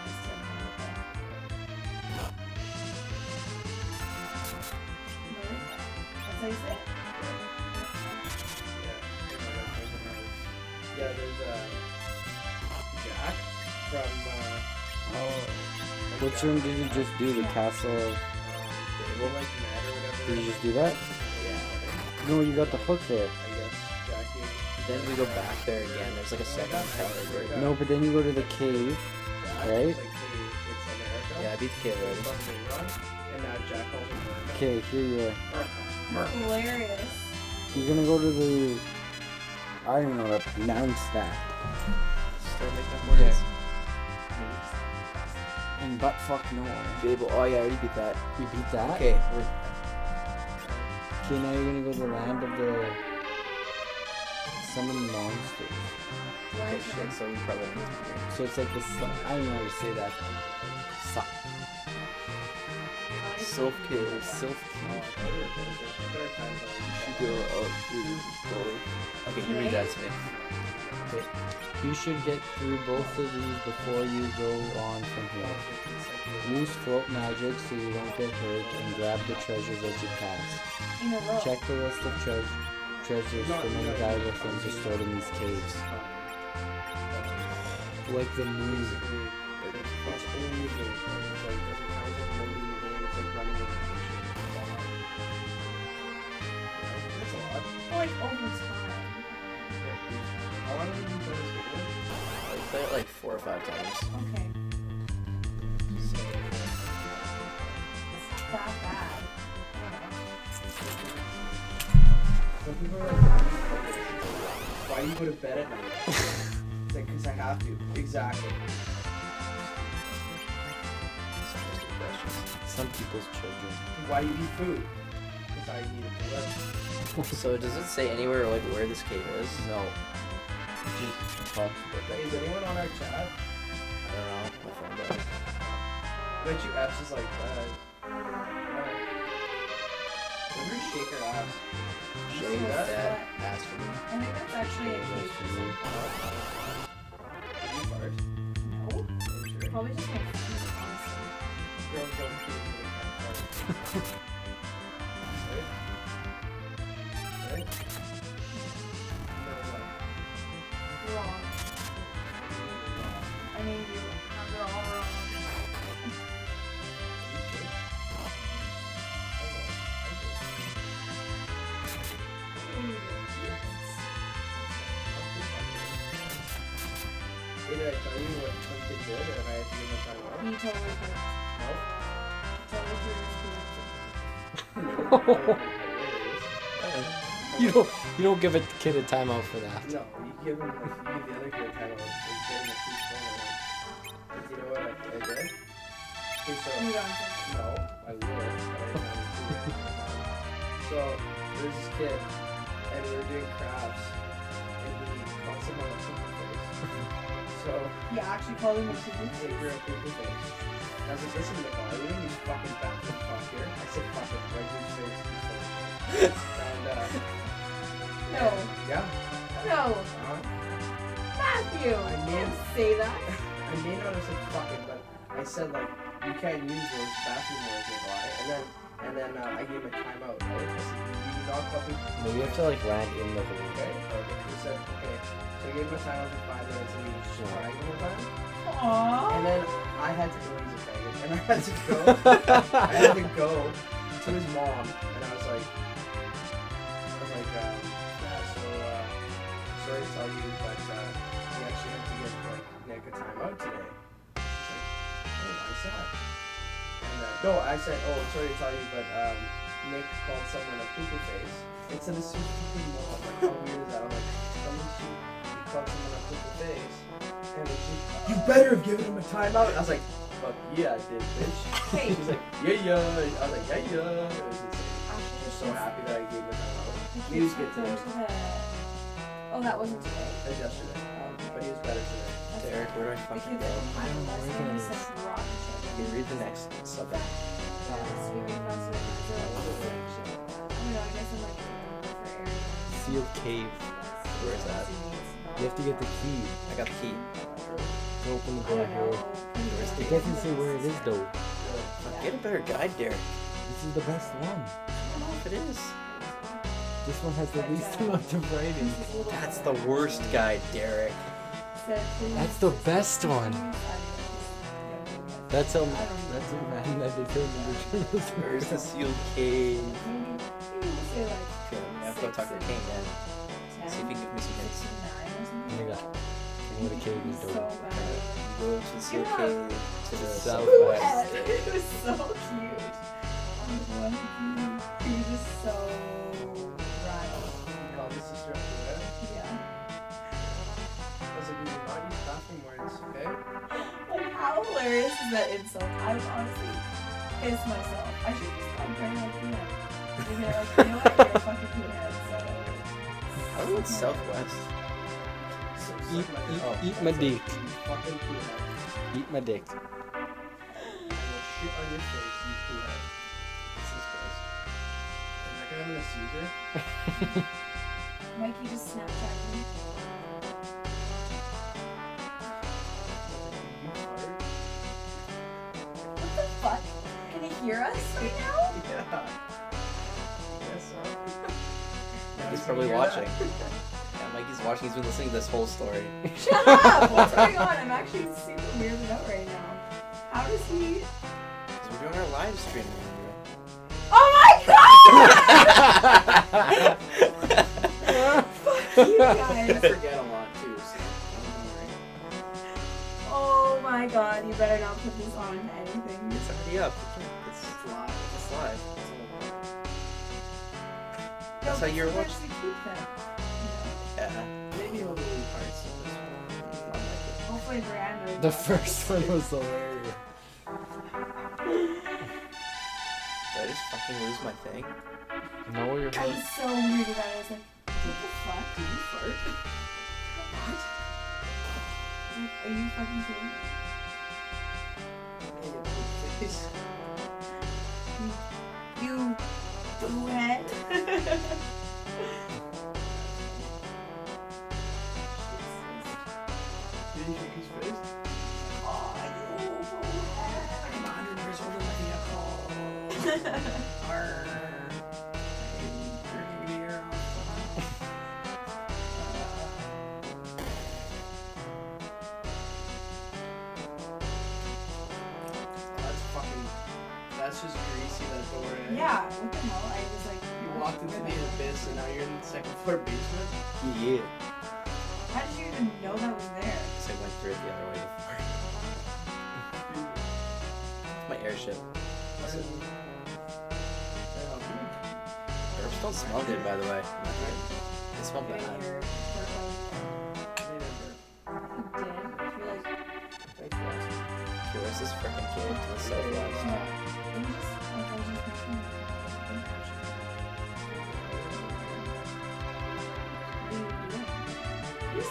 Yeah, there's Jack from which room did you just do? The castle? Did you just do that? Yeah. No, you got the hook there. I guess Jack did. Then we go back there again. There's like a second tower. No, but then you go to the cave, right? Yeah, I beat the cave already. And now Jack calls him. Okay, here you are. Hilarious. You're gonna go to the... I don't know how to pronounce that. Still make that more noise. And butt fuck no one. Oh yeah, I already beat that. You beat that? Okay. Okay, now you're gonna go to the land of the... Summon monsters. Okay, shit, so we probably... So it's like the sun. I don't know how to say that. Suck. Self-care, self-care. You should go up through both. Okay, you read that to me. Okay. You should get through both of these before you go on from here. Use float magic so you don't get hurt and grab the treasures as you pass. Check the list of treasures for many valuable things are stored in these caves. Like the moon. Like over time. How long did you play this game? I played it like 4 or 5 times. Okay. So, it's not bad. Some people are like, why do you go to bed at night? It's like, because I have to. Exactly. Some people's children. Why do you eat food? Because I need it to live. So does it say anywhere like where this cave is? No. Just talk about that. Is anyone on our chat? I don't know. My phone does. Bet you F's is like that. Let her shake her ass. Shake that ass for me. I think that's actually a case. Did you fart? No. Probably just like girls don't feel like you don't give a kid a timeout for that. No, you give him, you give the other kid a timeout. Like, you know what I did? No, I wouldn't. So there's this kid, and we were doing crafts, and he caught someone on people's face. So he actually called him on people's face. I was like, listen to the car. We didn't use fucking bathroom fuck here. I said fucking right in his face. And no. Yeah. No. Matthew, I can't say that. I may not have said fucking, but I said like you can't use those bathroom words in lie. And then I gave him a timeout. Right? I said you do not fucking. No, you have to like land in the room. Okay. Okay. He said okay. So I gave him a timeout for 5 minutes and he was just crying the whole time. Aww. And then I had to go as a faggot, and I had to go. I had to go to his mom, and I was like. Sorry to tell you, but we actually have to give Nick a timeout today. She's like, oh, why is that? And no, I said, oh, sorry to tell you, but Nick called someone a poopoo face. It's an assumed mom. Like, how weird is that? I'm like, he called someone a poopoo face. And she's like, you better have given him a timeout. And I was like, fuck yeah, I did, bitch. Hey. She's like, yeah, yeah. I was like, yeah, yeah. It was insane. I'm just so happy that I gave him a timeout. He was good today. Oh, that wasn't today. It was yesterday. But he was better today. Okay, Eric, where do I fucking go? I don't know. You read the next subject. I guess I'm like, for Eric. Sealed cave. Where is that? You have to get the key. I got the key. To open the door. It doesn't say where it is, though. Get a better guide, Derek. This is the best one. I don't know if it is. This one has the least amount of writing. That's the worst guy, Derek. That's the best one. That's how man that they killed the originals. Where's the sealed cave? Okay, I'm gonna go talk to Cain then. See if he can give me some hints. Nigga, I'm gonna cave you, dude. Go to the sealed cave to the southwest. It was so cute. He was just so. Yeah. I was like, we did not use bathroom words, okay? Like, how hilarious is that insult? I was honestly pissed myself. I should just stop praying like you know. You know, like, you know what? You're a fucking peanut, so. How about Southwest? Eat my dick. Fucking peanut. Eat my dick. I will shit on your face, you peanut. This is gross. Is that gonna have a seizure? Mikey just snapped at me. What the fuck? Can he hear us right now? Yeah. I guess so. He's probably watching. Yeah, Mikey's watching. He's been listening to this whole story. Shut up! What's going on? I'm actually super weirded out right now. How does he... Because we're doing our live streaming. Oh my god! You guys forget a lot too, so don't worry. Oh my god, you better not put this on anything. It's already up. It's live. It's live. It's a little that's how you're watching. Yeah. Maybe he'll do parts of this one. Like hopefully Brandon. The first one was hilarious. Did I just fucking lose my thing? No, you're fine. I was so weird about it. I was like, what the fuck? Did you fart? What? Are you fucking kidding me? Jeez. You boohead. Did he kick his face? Oh, you boohead. I'm 100 years older than a vehicle. Yeah, what the hell? I was like, you walked into the abyss and now you're in the second floor basement? Yeah. How did you even know that was there? Because I went through it the other way before. My airship. That's it. Herbs don't smell good, by the way. It smelled bad. Did? Thanks for watching. Where's this frickin' game to the southwest?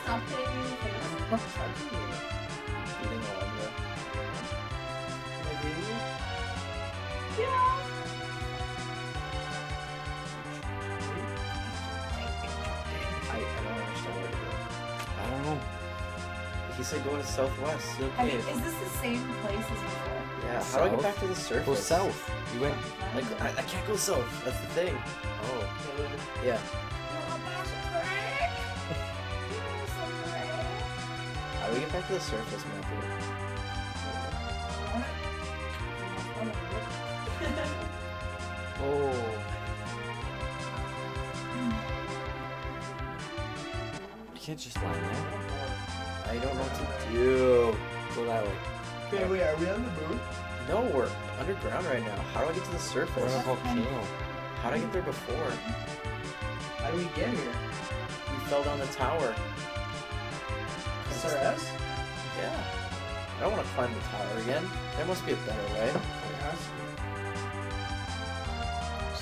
Stop hitting me in the face. What's hard to do? Eating a lot of it. Yeah! I don't understand what you're doing. I don't know. He said go to southwest. I mean, is this the same place as before? Yeah, south? How do I get back to the surface? Go south. You went, like, I can't go south. That's the thing. Oh. Yeah. We get back to the surface, Matthew. Oh. You can't just lie there. I don't know what to do. Go that way. Okay, wait, are we on the moon? No, we're underground right now. How do I get to the surface? We're on a volcano. How did I get there before? How did we get here? We fell down the tower. SRS? Yeah. I don't want to climb the tower again. There must be a better way. Yes.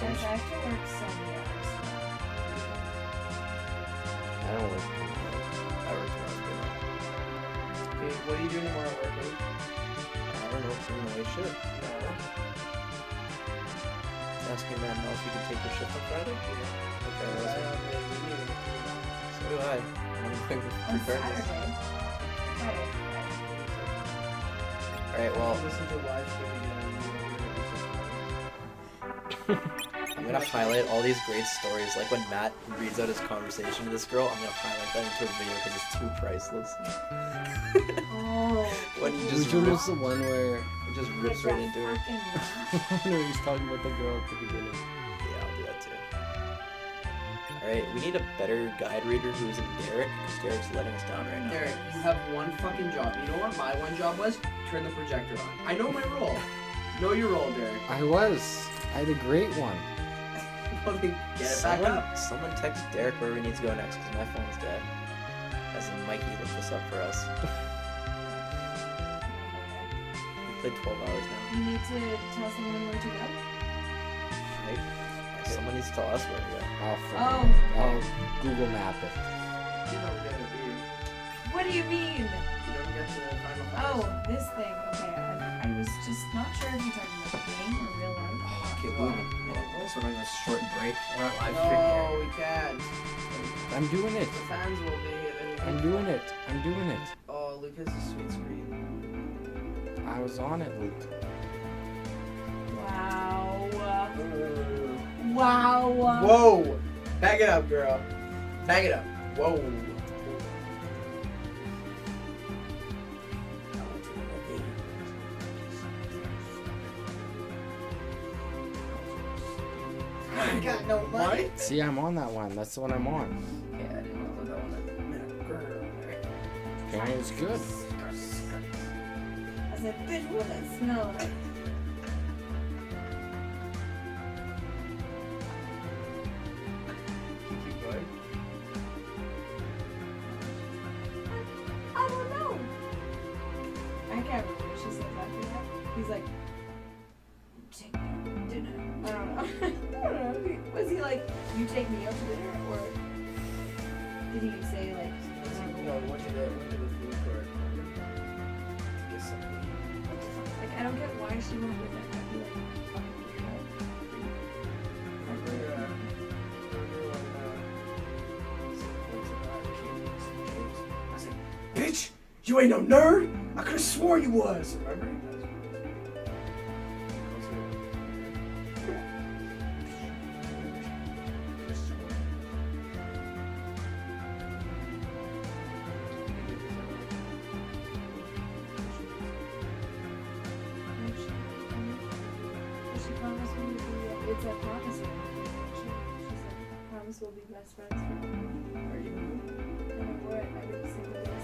There's actually work somewhere else. I don't work tomorrow. I work tomorrow. Okay, what are you doing tomorrow at work, Luke? I don't know if you're going to ship. No. Asking Matt Mel if you can take your ship on Friday? Yeah. Okay, well, so do I. Alright, well, I'm gonna highlight all these great stories. Like when Matt reads out his conversation to this girl, I'm gonna highlight that into a video because it's too priceless. When he just rips the one where it just rips right into her. No, he's talking about the girl at the beginning. Alright, we need a better guide reader who isn't Derek, because Derek's letting us down right now. Derek, you have one fucking job. You know what my one job was? Turn the projector on. I know my role. Know your role, Derek. I had a great one. Well, then get it back up. Someone text Derek where we need to go next, because my phone's dead. As in, Mikey looked this up for us. We played 12 hours now. You need to tell someone where to go? Right? Someone needs to tell us where to go. I'll Google map it. What do you mean? You don't get to final this thing. Okay, I was just not sure if you're talking about the game or real life. Okay, well, we're running a short break. We're not live streaming here. No, we can't. I'm doing it. The fans will be here. I'm doing it. Oh, Luke has a sweet screen. I was on it, Luke. Wow. Wow. Whoa! Back it up, girl. Back it up. Whoa. I got no money. See, I'm on that one. That's the one I'm on. Yeah, I didn't know that one. Apparently it's good. I said, bitch, what does that smell like? What did the food court? What the fuck? Like, I don't get why she would have been happy like that. I said, bitch, you ain't no nerd. I could have swore you was. We'll be best friends forever. Or even more at every single day that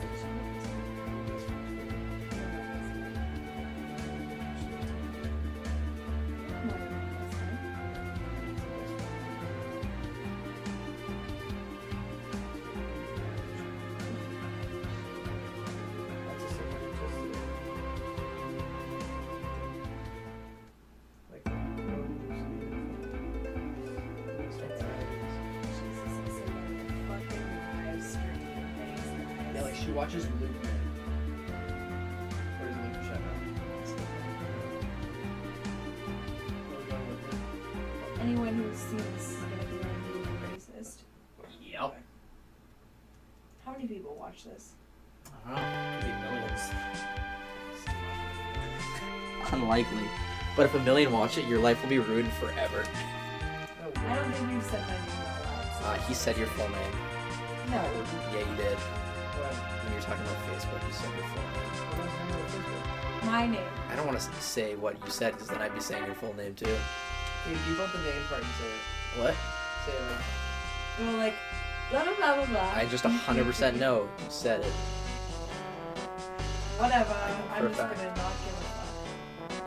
she watches Luca. Or does Luca shut down? Anyone who sees this is going to be a racist. Yep. How many people watch this? Millions. Unlikely. But if a million watch it, your life will be ruined forever. I don't think you said my name out loud. He said your full name. No. Yeah, you did. When you're talking about Facebook, you said your full name. My name. I don't want to say what you said because then I'd be saying your full name too. Dude, you want the name part and say it. What? Say it like. Well, like, blah blah blah blah blah. I just 100% know you said it. Whatever. I'm just gonna not give a fuck.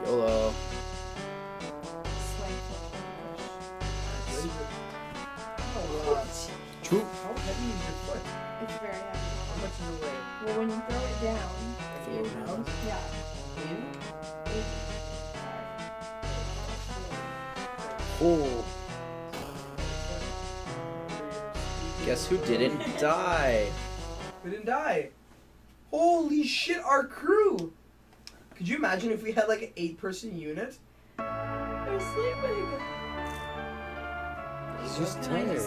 YOLO. Swank. Oh, true. How heavy is your foot? It's very heavy. Well, when you throw it down, yeah. 85. Oh. Guess who didn't die? We didn't die. Holy shit, our crew! Could you imagine if we had like an 8-person unit? I'm sleeping. He's just tired.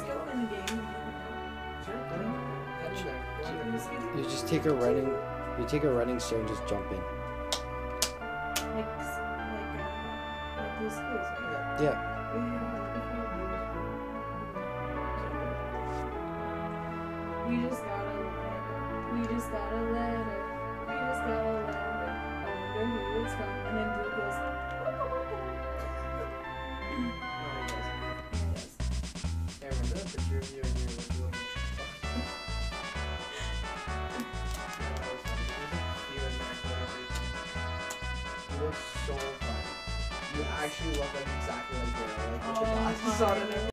You just take a running, stone and just jump in. Like these clues, right? Yeah. We just got a letter. We just got a letter. I wonder who it's from. And then Blue goes, oh. Yes. I remember that picture of you and your. So fun. You actually look like exactly like Vera. Like, oh,